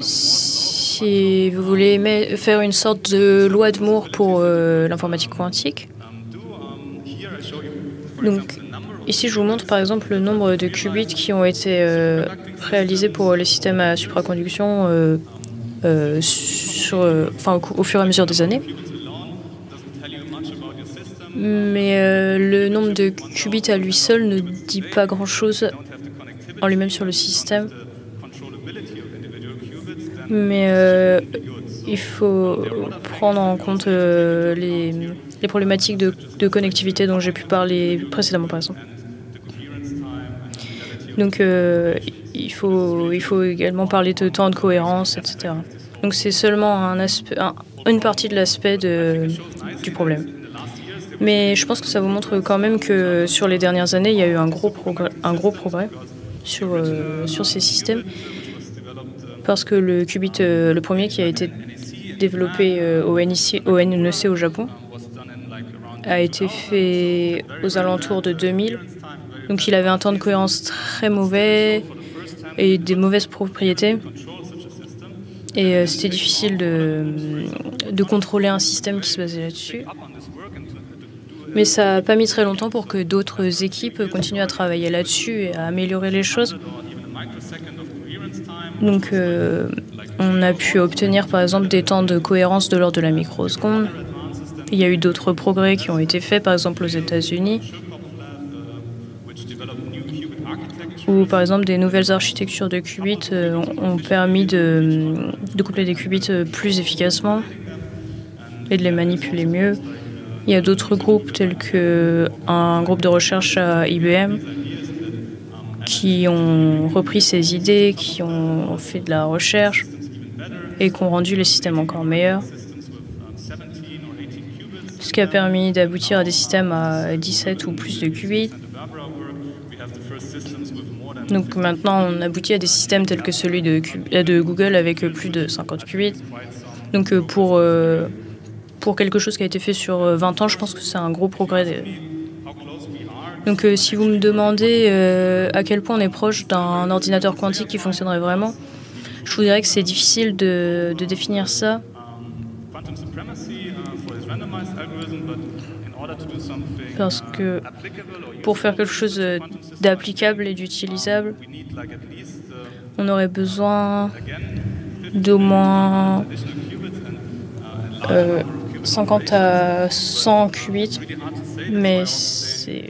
si vous voulez faire une sorte de loi de Moore pour euh, l'informatique quantique. Donc, ici, je vous montre par exemple le nombre de qubits qui ont été euh, réalisés pour les systèmes à supraconduction euh, euh, sur, euh, enfin, au, au fur et à mesure des années. Mais euh, le nombre de qubits à lui seul ne dit pas grand-chose en lui-même sur le système. Mais euh, il faut prendre en compte euh, les, les problématiques de, de connectivité dont j'ai pu parler précédemment, par exemple. Donc, euh, il, faut, il faut également parler de temps de cohérence, et cetera. Donc, c'est seulement un aspect, un, une partie de l'aspect du problème. Mais je pense que ça vous montre quand même que sur les dernières années, il y a eu un gros progrès, un gros progrès sur, euh, sur ces systèmes. Parce que le qubit, euh, le premier qui a été développé euh, au N E C au Japon, a été fait aux alentours de deux mille. Donc il avait un temps de cohérence très mauvais et des mauvaises propriétés. Et euh, c'était difficile de, de contrôler un système qui se basait là-dessus. Mais ça n'a pas mis très longtemps pour que d'autres équipes continuent à travailler là-dessus et à améliorer les choses. Donc, euh, on a pu obtenir, par exemple, des temps de cohérence de l'ordre de la microseconde. Il y a eu d'autres progrès qui ont été faits, par exemple aux États-Unis, où, par exemple, des nouvelles architectures de qubits euh, ont permis de, de coupler des qubits plus efficacement et de les manipuler mieux. Il y a d'autres groupes, tels qu'un groupe de recherche à I B M, qui ont repris ces idées, qui ont fait de la recherche et qui ont rendu les systèmes encore meilleurs. Ce qui a permis d'aboutir à des systèmes à dix-sept ou plus de qubits. Donc maintenant, on aboutit à des systèmes tels que celui de, de Google avec plus de cinquante qubits. Donc pour, euh, pour quelque chose qui a été fait sur vingt ans, je pense que c'est un gros progrès. De, Donc euh, si vous me demandez euh, à quel point on est proche d'un ordinateur quantique qui fonctionnerait vraiment, je vous dirais que c'est difficile de, de définir ça. Parce que pour faire quelque chose d'applicable et d'utilisable, on aurait besoin d'au moins euh, cinquante à cent qubits, mais c'est...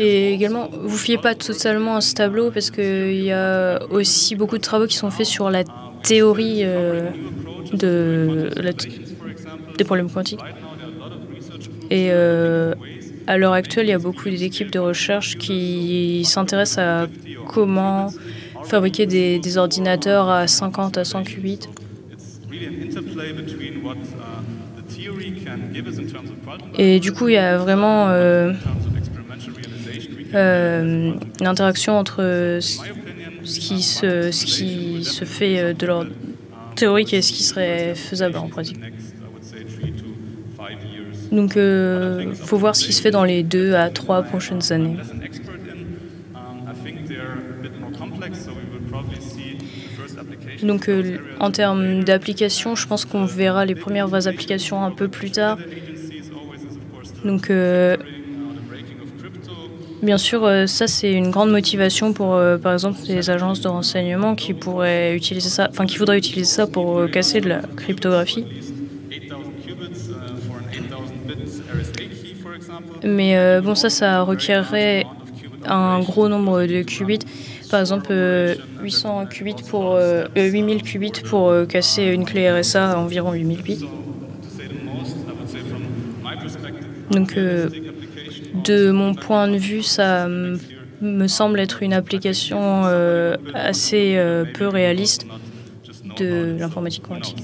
Et également, vous ne vous fiez pas totalement à ce tableau parce qu'il y a aussi beaucoup de travaux qui sont faits sur la théorie euh, de, la des problèmes quantiques. Et euh, à l'heure actuelle, il y a beaucoup d'équipes de recherche qui s'intéressent à comment fabriquer des, des ordinateurs à cinquante à cent qubits. Et du coup, il y a vraiment... Euh, Euh, l'interaction entre ce qui se, ce qui se fait de l'ordre théorique et ce qui serait faisable en pratique. Donc, il euh, faut voir ce qui se fait dans les deux à trois prochaines années. Donc, euh, en termes d'applications, je pense qu'on verra les premières vraies applications un peu plus tard. Donc, euh, bien sûr, euh, ça, c'est une grande motivation pour, euh, par exemple, les agences de renseignement qui pourraient utiliser ça, enfin, qui voudraient utiliser ça pour euh, casser de la cryptographie. Mais euh, bon, ça, ça requerrait un gros nombre de qubits. Par exemple, euh, huit cents qubits pour, euh, huit mille qubits pour euh, casser une clé R S A à environ huit mille bits. Donc, euh, de mon point de vue, ça me semble être une application euh, assez euh, peu réaliste de l'informatique quantique.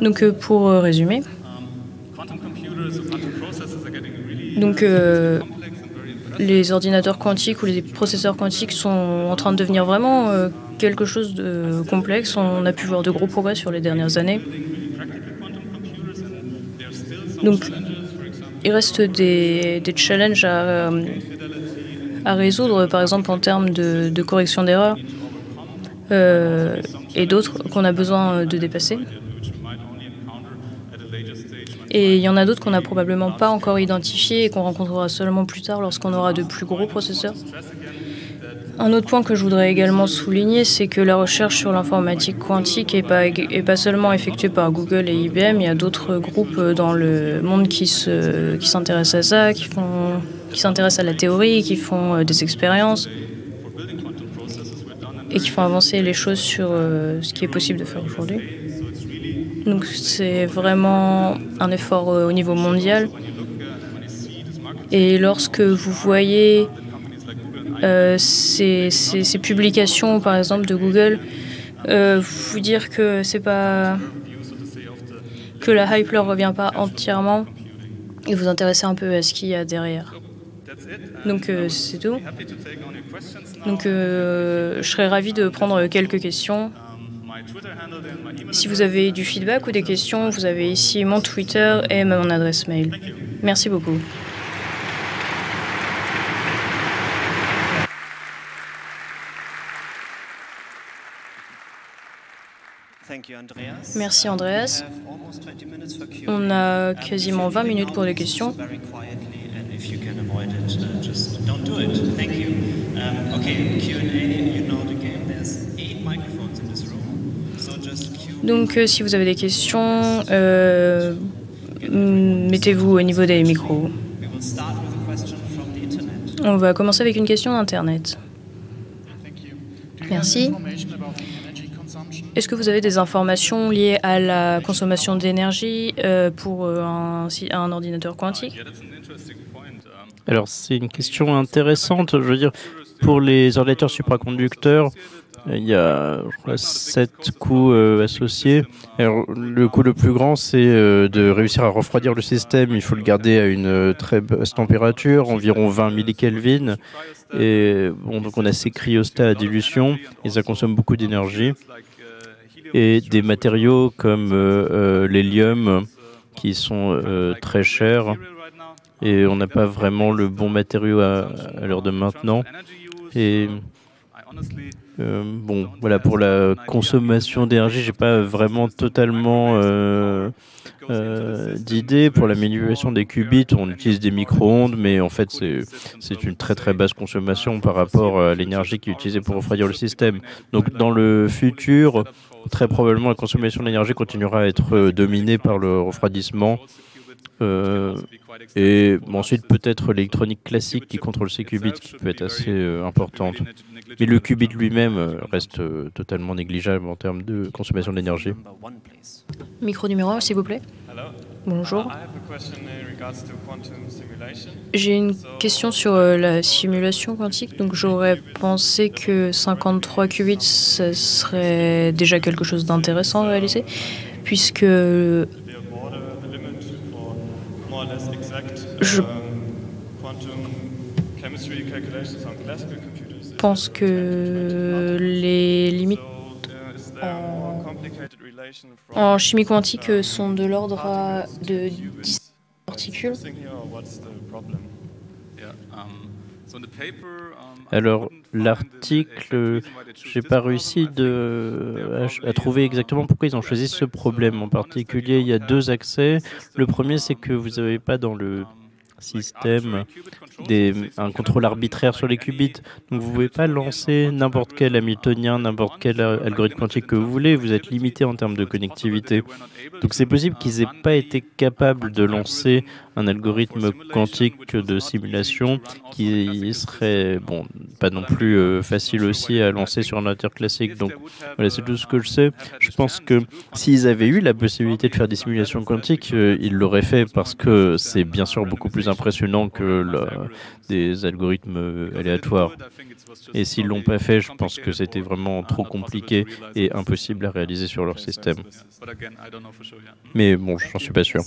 Donc, euh, pour euh, résumer, donc, euh, les ordinateurs quantiques ou les processeurs quantiques sont en train de devenir vraiment euh, quelque chose de complexe. On a pu voir de gros progrès sur les dernières années. Donc, il reste des, des challenges à, à résoudre, par exemple en termes de, de correction d'erreurs euh, et d'autres qu'on a besoin de dépasser. Et il y en a d'autres qu'on n'a probablement pas encore identifiés et qu'on rencontrera seulement plus tard lorsqu'on aura de plus gros processeurs. Un autre point que je voudrais également souligner, c'est que la recherche sur l'informatique quantique n'est pas, est pas seulement effectuée par Google et I B M. Il y a d'autres groupes dans le monde qui se, qui s'intéressent à ça, qui font, qui s'intéressent à la théorie, qui font des expériences et qui font avancer les choses sur ce qui est possible de faire aujourd'hui. Donc c'est vraiment un effort euh, au niveau mondial. Et lorsque vous voyez euh, ces, ces, ces publications, par exemple, de Google, euh, vous dire que c'est pas que la hype leur revient pas entièrement et vous intéresser un peu à ce qu'il y a derrière. Donc euh, c'est tout. Donc euh, je serais ravi de prendre quelques questions. Si vous avez du feedback ou des questions, vous avez ici mon Twitter et mon adresse mail. Merci beaucoup. Merci Andreas. On a quasiment vingt minutes pour les questions. Donc, euh, si vous avez des questions, euh, mettez-vous au niveau des micros. On va commencer avec une question d'Internet. Merci. Est-ce que vous avez des informations liées à la consommation d'énergie euh, pour un, un ordinateur quantique? Alors, c'est une question intéressante. Je veux dire, pour les ordinateurs supraconducteurs, il y a sept coûts euh, associés. Alors, le coût le plus grand, c'est euh, de réussir à refroidir le système. Il faut le garder à une euh, très basse température, environ vingt millikelvin. Et bon, donc on a ces cryostats à dilution et ça consomme beaucoup d'énergie. Et des matériaux comme euh, euh, l'hélium qui sont euh, très chers. Et on n'a pas vraiment le bon matériau à, à l'heure de maintenant. Et Euh, bon, voilà, pour la consommation d'énergie, j'ai pas vraiment totalement euh, euh, d'idée. Pour la manipulation des qubits, on utilise des micro-ondes, mais en fait, c'est une très très basse consommation par rapport à l'énergie qui est utilisée pour refroidir le système. Donc, dans le futur, très probablement, la consommation d'énergie continuera à être dominée par le refroidissement. Euh, et ensuite peut-être l'électronique classique qui contrôle ces qubits qui peut être assez euh, importante. Mais le qubit lui-même reste euh, totalement négligeable en termes de consommation d'énergie. Micro numéro un, s'il vous plaît. Bonjour. J'ai une question sur euh, la simulation quantique. Donc j'aurais pensé que cinquante-trois qubits, ce serait déjà quelque chose d'intéressant à réaliser, puisque Je... pense que les limites en, en chimie quantique sont de l'ordre de dix particules. Alors, l'article, j'ai pas réussi de, à, à trouver exactement pourquoi ils ont choisi ce problème. En particulier, il y a deux accès. Le premier, c'est que vous n'avez pas dans le système des, un contrôle arbitraire sur les qubits. Donc, vous ne pouvez pas lancer n'importe quel Hamiltonien, n'importe quel algorithme quantique que vous voulez. Vous êtes limité en termes de connectivité. Donc, c'est possible qu'ils n'aient pas été capables de lancer un algorithme quantique de simulation qui serait bon, pas non plus euh, facile aussi à lancer sur un ordinateur classique. Donc voilà, c'est tout ce que je sais. Je pense que s'ils avaient eu la possibilité de faire des simulations quantiques, euh, ils l'auraient fait parce que c'est bien sûr beaucoup plus impressionnant que la, des algorithmes aléatoires. Et s'ils ne l'ont pas fait, je pense que c'était vraiment trop compliqué et impossible à réaliser sur leur système. Mais bon, j'en suis pas sûr.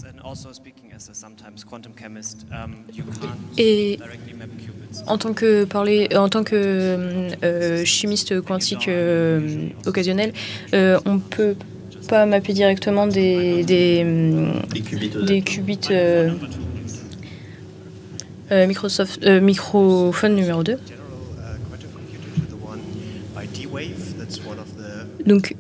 Et en tant que, parler, en tant que euh, chimiste quantique euh, occasionnel, euh, on ne peut pas mapper directement des, des, des qubits, des qubits euh, euh, Microsoft, euh, microphone numéro deux. Donc,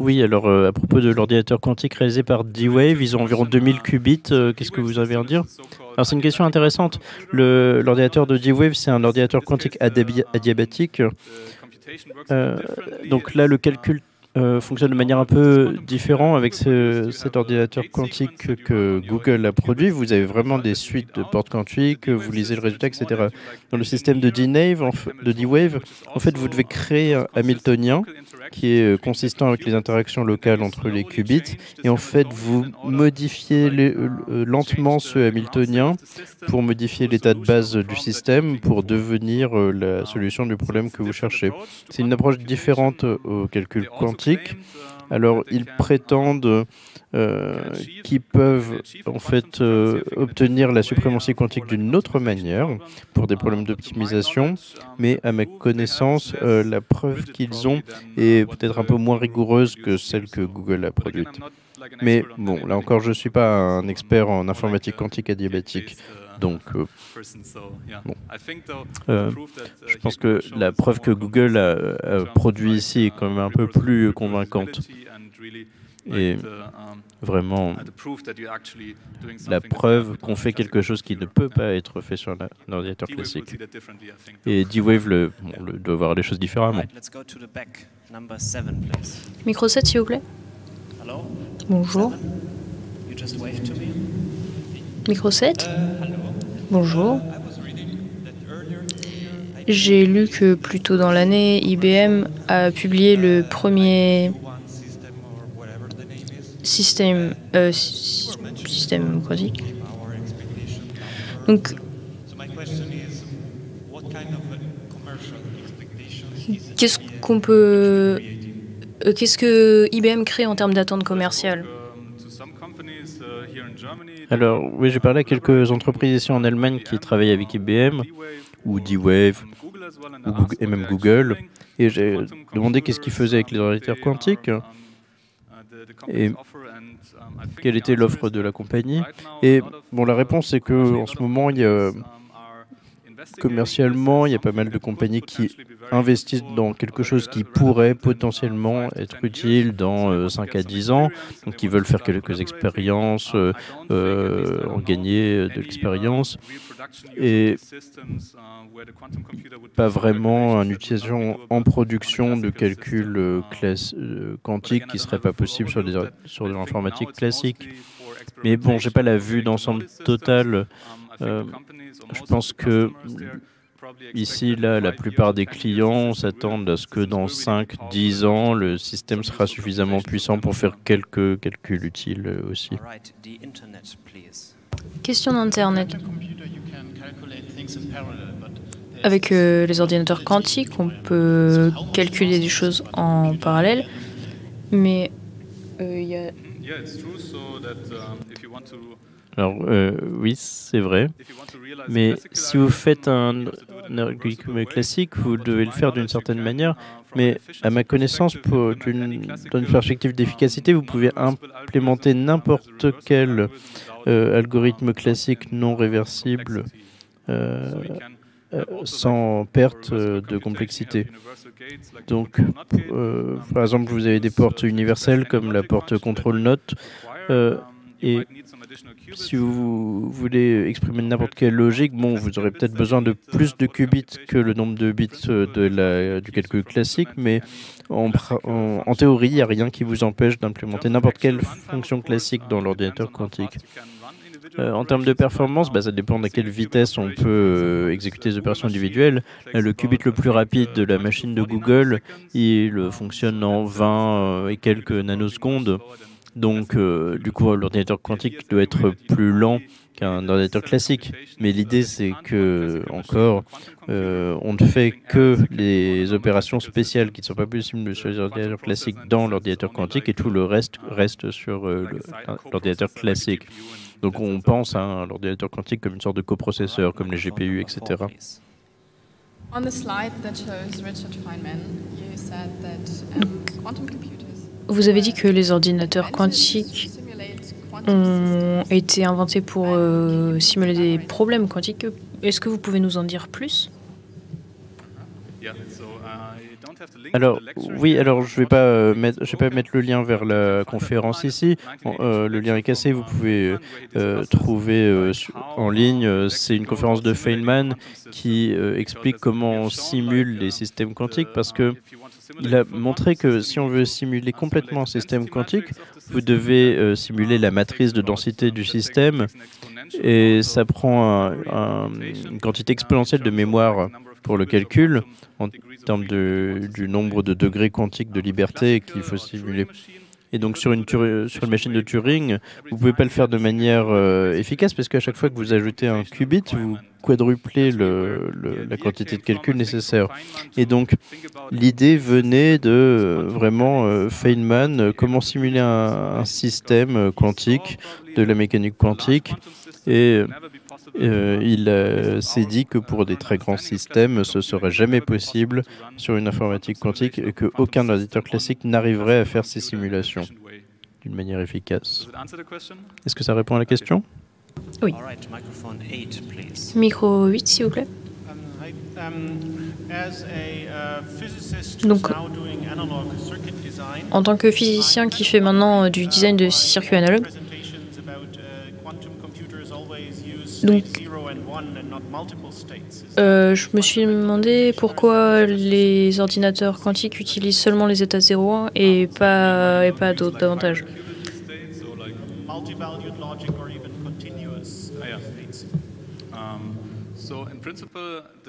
oui, alors euh, à propos de l'ordinateur quantique réalisé par D-Wave, ils ont environ deux mille qubits. Euh, Qu'est-ce que vous avez à dire? Alors c'est une question intéressante. L'ordinateur de D-Wave, c'est un ordinateur quantique adiabatique. Euh, donc là, le calcul euh, fonctionne de manière un peu différente avec ce, cet ordinateur quantique que Google a produit. Vous avez vraiment des suites de portes quantiques, vous lisez le résultat, et cetera. Dans le système de D-Wave, en, en fait, vous devez créer un Hamiltonien qui est consistant avec les interactions locales entre les qubits. Et en fait, vous modifiez les, euh, lentement ce Hamiltonien pour modifier l'état de base du système pour devenir euh, la solution du problème que vous cherchez. C'est une approche différente au calcul quantique. Alors, ils prétendent euh, qu'ils peuvent en fait euh, obtenir la suprématie quantique d'une autre manière pour des problèmes d'optimisation, mais à ma connaissance, euh, la preuve qu'ils ont est peut-être un peu moins rigoureuse que celle que Google a produite. Mais bon, là encore, je ne suis pas un expert en informatique quantique adiabatique. Donc, euh, bon. euh, je pense que la preuve que Google a, a produit ici est quand même un peu plus convaincante. Et vraiment, la preuve qu'on fait quelque chose qui ne peut pas être fait sur un ordinateur classique. Et D-Wave le, bon, le, doit voir les choses différemment. Micro sept, s'il vous plaît. Bonjour. Micro sept. Bonjour. J'ai lu que plus tôt dans l'année, I B M a publié le premier système, euh, système quantique. Donc, qu'est-ce qu'on peut, qu'est-ce que I B M crée en termes d'attentes commerciales? Alors, oui, j'ai parlé à quelques entreprises ici en Allemagne qui travaillent avec I B M, ou D-Wave, et même Google, et j'ai demandé qu'est-ce qu'ils faisaient avec les ordinateurs quantiques, et quelle était l'offre de la compagnie. Et bon, la réponse, c'est qu'en ce moment, il y a, commercialement, il y a pas mal de compagnies qui investissent dans quelque chose qui pourrait potentiellement être utile dans euh, cinq à dix ans, donc ils veulent faire quelques expériences, euh, euh, en gagner de l'expérience, et pas vraiment une utilisation en production de calculs euh, euh, quantiques qui ne serait pas possible sur, des, sur de l'informatique classique. Mais bon, je n'ai pas la vue d'ensemble totale. Euh, je pense que ici, là, la plupart des clients s'attendent à ce que dans cinq à dix ans, le système sera suffisamment puissant pour faire quelques calculs utiles aussi. Question d'Internet. Avec euh, les ordinateurs quantiques, on peut calculer des choses en parallèle, mais il euh, y a... Alors, euh, oui, c'est vrai. Mais si vous faites un algorithme classique, vous devez le faire d'une certaine manière. Mais à ma connaissance, dans une perspective d'efficacité, vous pouvez implémenter n'importe quel euh, algorithme classique non réversible euh, Euh, sans perte euh, de complexité. Donc, euh, par exemple, vous avez des portes universelles comme la porte contrôle-note, euh, et si vous voulez exprimer n'importe quelle logique, bon, vous aurez peut-être besoin de plus de qubits que le nombre de bits de la, du calcul classique, mais en, en, en théorie, il n'y a rien qui vous empêche d'implémenter n'importe quelle fonction classique dans l'ordinateur quantique. Euh, en termes de performance, bah, ça dépend à quelle vitesse on peut euh, exécuter les opérations individuelles. Là, le qubit le plus rapide de la machine de Google, il fonctionne en vingt et quelques nanosecondes. Donc, euh, du coup, l'ordinateur quantique doit être plus lent qu'un ordinateur classique. Mais l'idée, c'est que, encore, euh, on ne fait que les opérations spéciales qui ne sont pas possibles sur les ordinateurs classiques dans l'ordinateur quantique et tout le reste reste sur euh, l'ordinateur classique. Donc on pense hein, à l'ordinateur quantique comme une sorte de coprocesseur, comme les G P U, et cetera. Vous avez dit que les ordinateurs quantiques ont été inventés pour euh, simuler des problèmes quantiques. Est-ce que vous pouvez nous en dire plus ? Alors, oui, alors je ne vais, euh, vais pas mettre le lien vers la conférence ici. Bon, euh, le lien est cassé, vous pouvez euh, trouver euh, en ligne. C'est une conférence de Feynman qui euh, explique comment on simule les systèmes quantiques parce qu'il a montré que si on veut simuler complètement un système quantique, vous devez euh, simuler la matrice de densité du système et ça prend un, un, une quantité exponentielle de mémoire pour le calcul, en termes de, du nombre de degrés quantiques de liberté qu'il faut simuler. Et donc sur une, sur une machine de Turing, vous ne pouvez pas le faire de manière euh, efficace, parce qu'à chaque fois que vous ajoutez un qubit, vous quadruplez le, le, la quantité de calcul nécessaire. Et donc l'idée venait de euh, vraiment euh, Feynman, euh, comment simuler un, un système quantique, de la mécanique quantique, et... Euh, il euh, s'est dit que pour des très grands systèmes, ce ne serait jamais possible sur une informatique quantique et qu'aucun ordinateur classique n'arriverait à faire ces simulations d'une manière efficace. Est-ce que ça répond à la question? Oui. Micro huit, s'il vous plaît. Donc, en tant que physicien qui fait maintenant du design de circuits analogues, donc, euh, je me suis demandé pourquoi les ordinateurs quantiques utilisent seulement les états zéro un et pas, et pas d'autres davantage.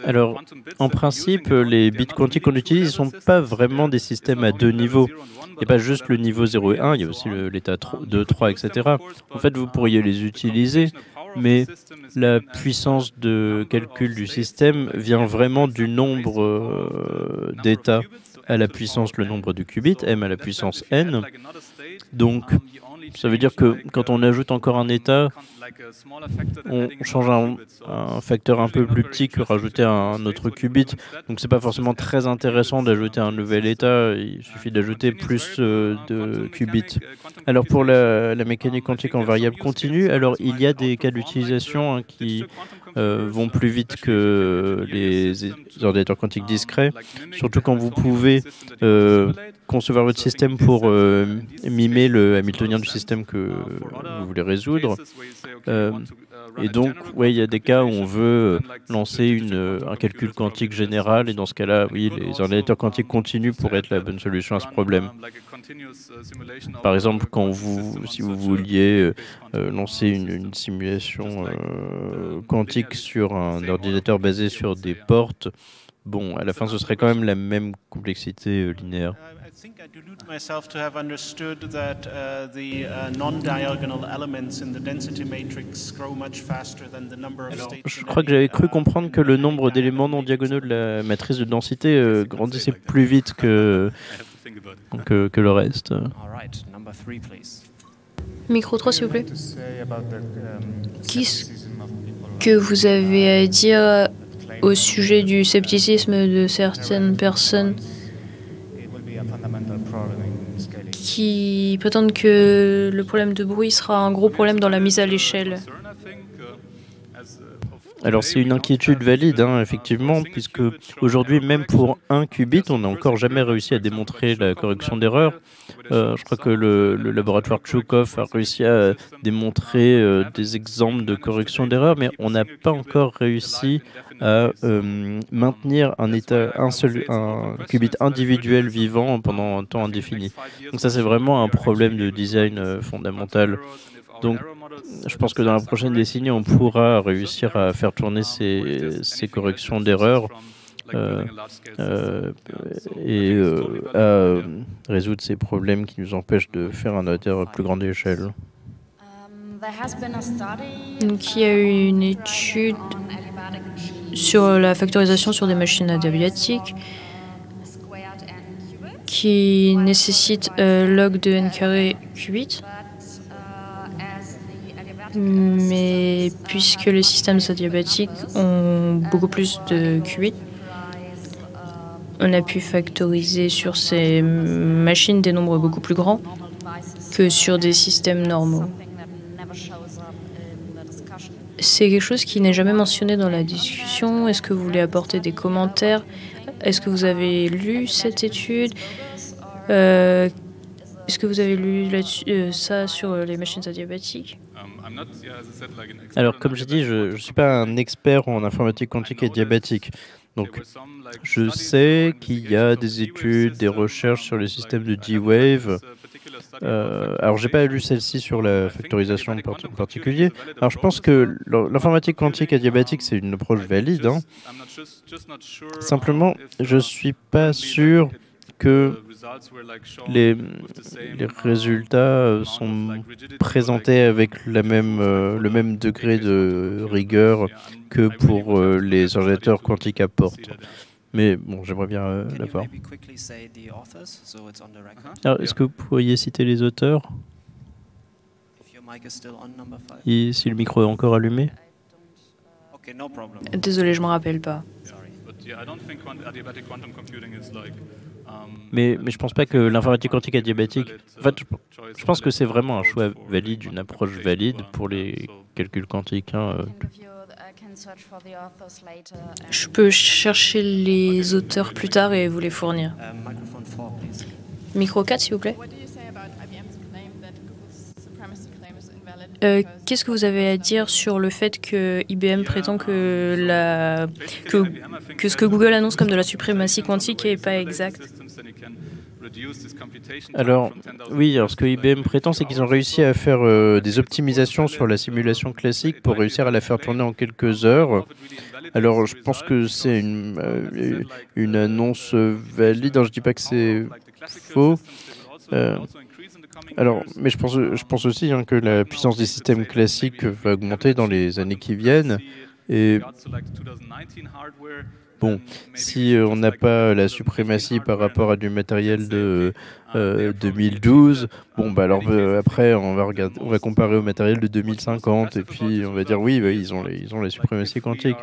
Alors, en principe, les bits quantiques qu'on utilise ne sont pas vraiment des systèmes à deux niveaux. Et pas juste le niveau zéro et un, il y a aussi l'état deux, trois, et cetera. En fait, vous pourriez les utiliser, mais la puissance de calcul du système vient vraiment du nombre euh, d'états à la puissance, le nombre de qubits, m à la puissance n. Donc, ça veut dire que quand on ajoute encore un état, on change un, un facteur un peu plus petit que rajouter un autre qubit. Donc, ce n'est pas forcément très intéressant d'ajouter un nouvel état. Il suffit d'ajouter plus euh, de qubits. Alors, pour la, la mécanique quantique en variable continue, alors il y a des cas d'utilisation hein, qui euh, vont plus vite que les ordinateurs quantiques discrets, surtout quand vous pouvez euh, concevoir votre système pour euh, mimer le Hamiltonien du système que vous voulez résoudre. Euh, et donc, ouais, il y a des cas où on veut lancer une, un calcul quantique général, et dans ce cas-là, oui, les ordinateurs quantiques continuent pour être la bonne solution à ce problème. Par exemple, quand vous, si vous vouliez euh, lancer une, une simulation euh, quantique sur un ordinateur basé sur des portes, bon, à la fin, ce serait quand même la même complexité euh, linéaire. Alors, je crois que j'avais cru comprendre que le nombre d'éléments non diagonaux de la matrice de densité euh, grandissait plus vite que, que, que le reste. Micro trois, s'il vous plaît. Qu'est-ce que vous avez à dire au sujet du scepticisme de certaines personnes qui prétendent que le problème de bruit sera un gros problème dans la mise à l'échelle? Alors c'est une inquiétude valide, hein, effectivement, puisque aujourd'hui, même pour un qubit, on n'a encore jamais réussi à démontrer la correction d'erreur. Euh, je crois que le, le laboratoire Tchoukov a réussi à démontrer euh, des exemples de correction d'erreur, mais on n'a pas encore réussi à euh, maintenir un, état, un, seul, un qubit individuel vivant pendant un temps indéfini. Donc ça, c'est vraiment un problème de design euh, fondamental. Donc, je pense que dans la prochaine décennie, on pourra réussir à faire tourner ces, ces corrections d'erreurs euh, euh, et euh, à résoudre ces problèmes qui nous empêchent de faire un ordinateur à plus grande échelle. Donc, il y a eu une étude sur la factorisation sur des machines adiabatiques qui nécessite euh, log de n carré qubit. Mais puisque les systèmes adiabatiques ont beaucoup plus de qubits, on a pu factoriser sur ces machines des nombres beaucoup plus grands que sur des systèmes normaux. C'est quelque chose qui n'est jamais mentionné dans la discussion. Est-ce que vous voulez apporter des commentaires? Est-ce que vous avez lu cette étude? euh, Est-ce que vous avez lu euh, ça sur les machines adiabatiques? Alors, comme j'ai dit, je ne suis pas un expert en informatique quantique et adiabatique. Donc, je sais qu'il y a des études, des recherches sur les systèmes de D-Wave. Euh, alors, je n'ai pas lu celle-ci sur la factorisation en particulier. Alors, je pense que l'informatique quantique et adiabatique, c'est une approche valide, hein. Simplement, je ne suis pas sûr que les, les résultats sont présentés avec la même, euh, le même degré de rigueur que pour euh, les ordinateurs quantiques à porte. Mais bon, j'aimerais bien euh, l'avoir. Alors, est-ce que vous pourriez citer les auteurs? Et si le micro est encore allumé? Désolé, je ne me rappelle pas. Mais, mais je ne pense pas que l'informatique quantique adiabatique... En fait, je, je pense que c'est vraiment un choix valide, une approche valide pour les calculs quantiques, hein. Je peux chercher les auteurs plus tard et vous les fournir. Micro quatre, s'il vous plaît. Euh, Qu'est-ce que vous avez à dire sur le fait que I B M prétend que, la, que, que ce que Google annonce comme de la suprématie quantique n'est pas exact? Alors, oui, alors ce que I B M prétend, c'est qu'ils ont réussi à faire euh, des optimisations sur la simulation classique pour réussir à la faire tourner en quelques heures. Alors, je pense que c'est une, euh, une annonce valide. Alors, je ne dis pas que c'est faux. Euh, Alors, mais je pense, je pense aussi hein, que la puissance des systèmes classiques va augmenter dans les années qui viennent. Et bon, si on n'a pas la suprématie par rapport à du matériel de euh, deux mille douze, bon, bah alors euh, après on va regarder, on va comparer au matériel de deux mille cinquante et puis on va dire oui, bah, ils ont les, ils ont la suprématie quantique.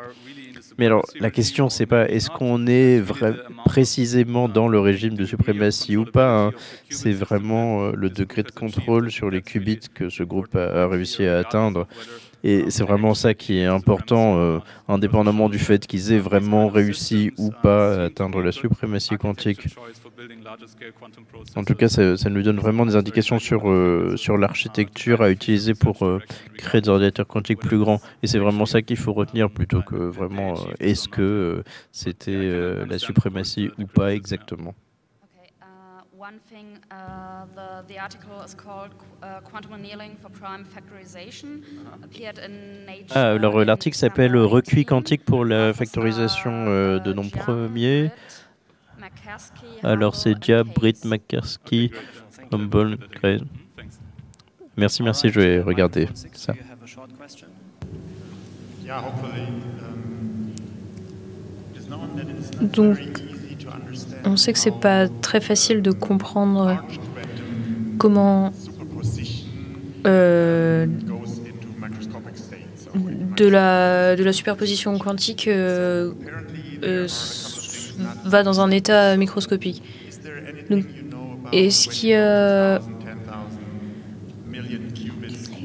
Mais alors, la question, c'est pas est-ce qu'on est, -ce qu est précisément dans le régime de suprématie ou pas, hein. C'est vraiment euh, le degré de contrôle sur les qubits que ce groupe a, a réussi à atteindre. Et c'est vraiment ça qui est important, euh, indépendamment du fait qu'ils aient vraiment réussi ou pas à atteindre la suprématie quantique. En tout cas, ça, ça nous donne vraiment des indications sur, euh, sur l'architecture à utiliser pour euh, créer des ordinateurs quantiques plus grands. Et c'est vraiment ça qu'il faut retenir plutôt que vraiment euh, est-ce que euh, c'était euh, la suprématie ou pas exactement. Ah, alors l'article s'appelle Recuit quantique pour la factorisation euh, de nombres premiers. Alors c'est Dia, Britt, McCarthy, Humboldt, Craig. Merci, merci, je vais regarder ça. Donc, on sait que c'est pas très facile de comprendre comment euh, de, la, de la superposition quantique euh, euh, va dans un état microscopique. Donc, est-ce qu'il y a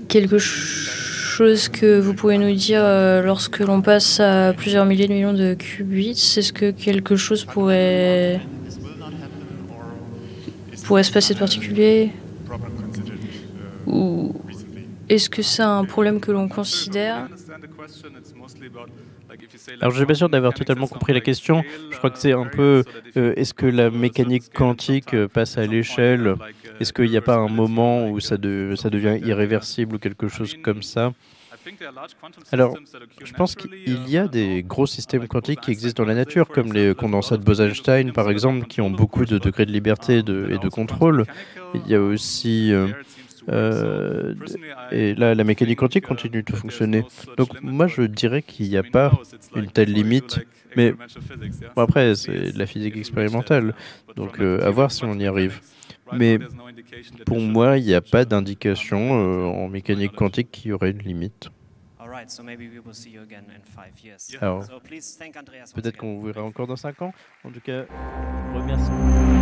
quelque chose que vous pouvez nous dire euh, lorsque l'on passe à plusieurs milliers de millions de qubits? Est-ce que quelque chose pourrait, pourrait se passer de particulier? Ou est-ce que c'est un problème que l'on considère? Alors, je ne suis pas sûr d'avoir totalement compris la question. Je crois que c'est un peu, euh, est-ce que la mécanique quantique passe à l'échelle? Est-ce qu'il n'y a pas un moment où ça, de, ça devient irréversible ou quelque chose comme ça? Alors, je pense qu'il y a des gros systèmes quantiques qui existent dans la nature, comme les condensats de Bose-Einstein, par exemple, qui ont beaucoup de degrés de liberté et de, et de contrôle. Il y a aussi... Euh, Euh, et là, la mécanique quantique continue de fonctionner. Donc, moi, je dirais qu'il n'y a pas une telle limite. Mais bon, après, c'est de la physique expérimentale. Donc, euh, à voir si on y arrive. Mais pour moi, il n'y a pas d'indication euh, en mécanique quantique qu'il y aurait une limite. Alors, peut-être qu'on vous verra encore dans cinq ans. En tout cas, remercie.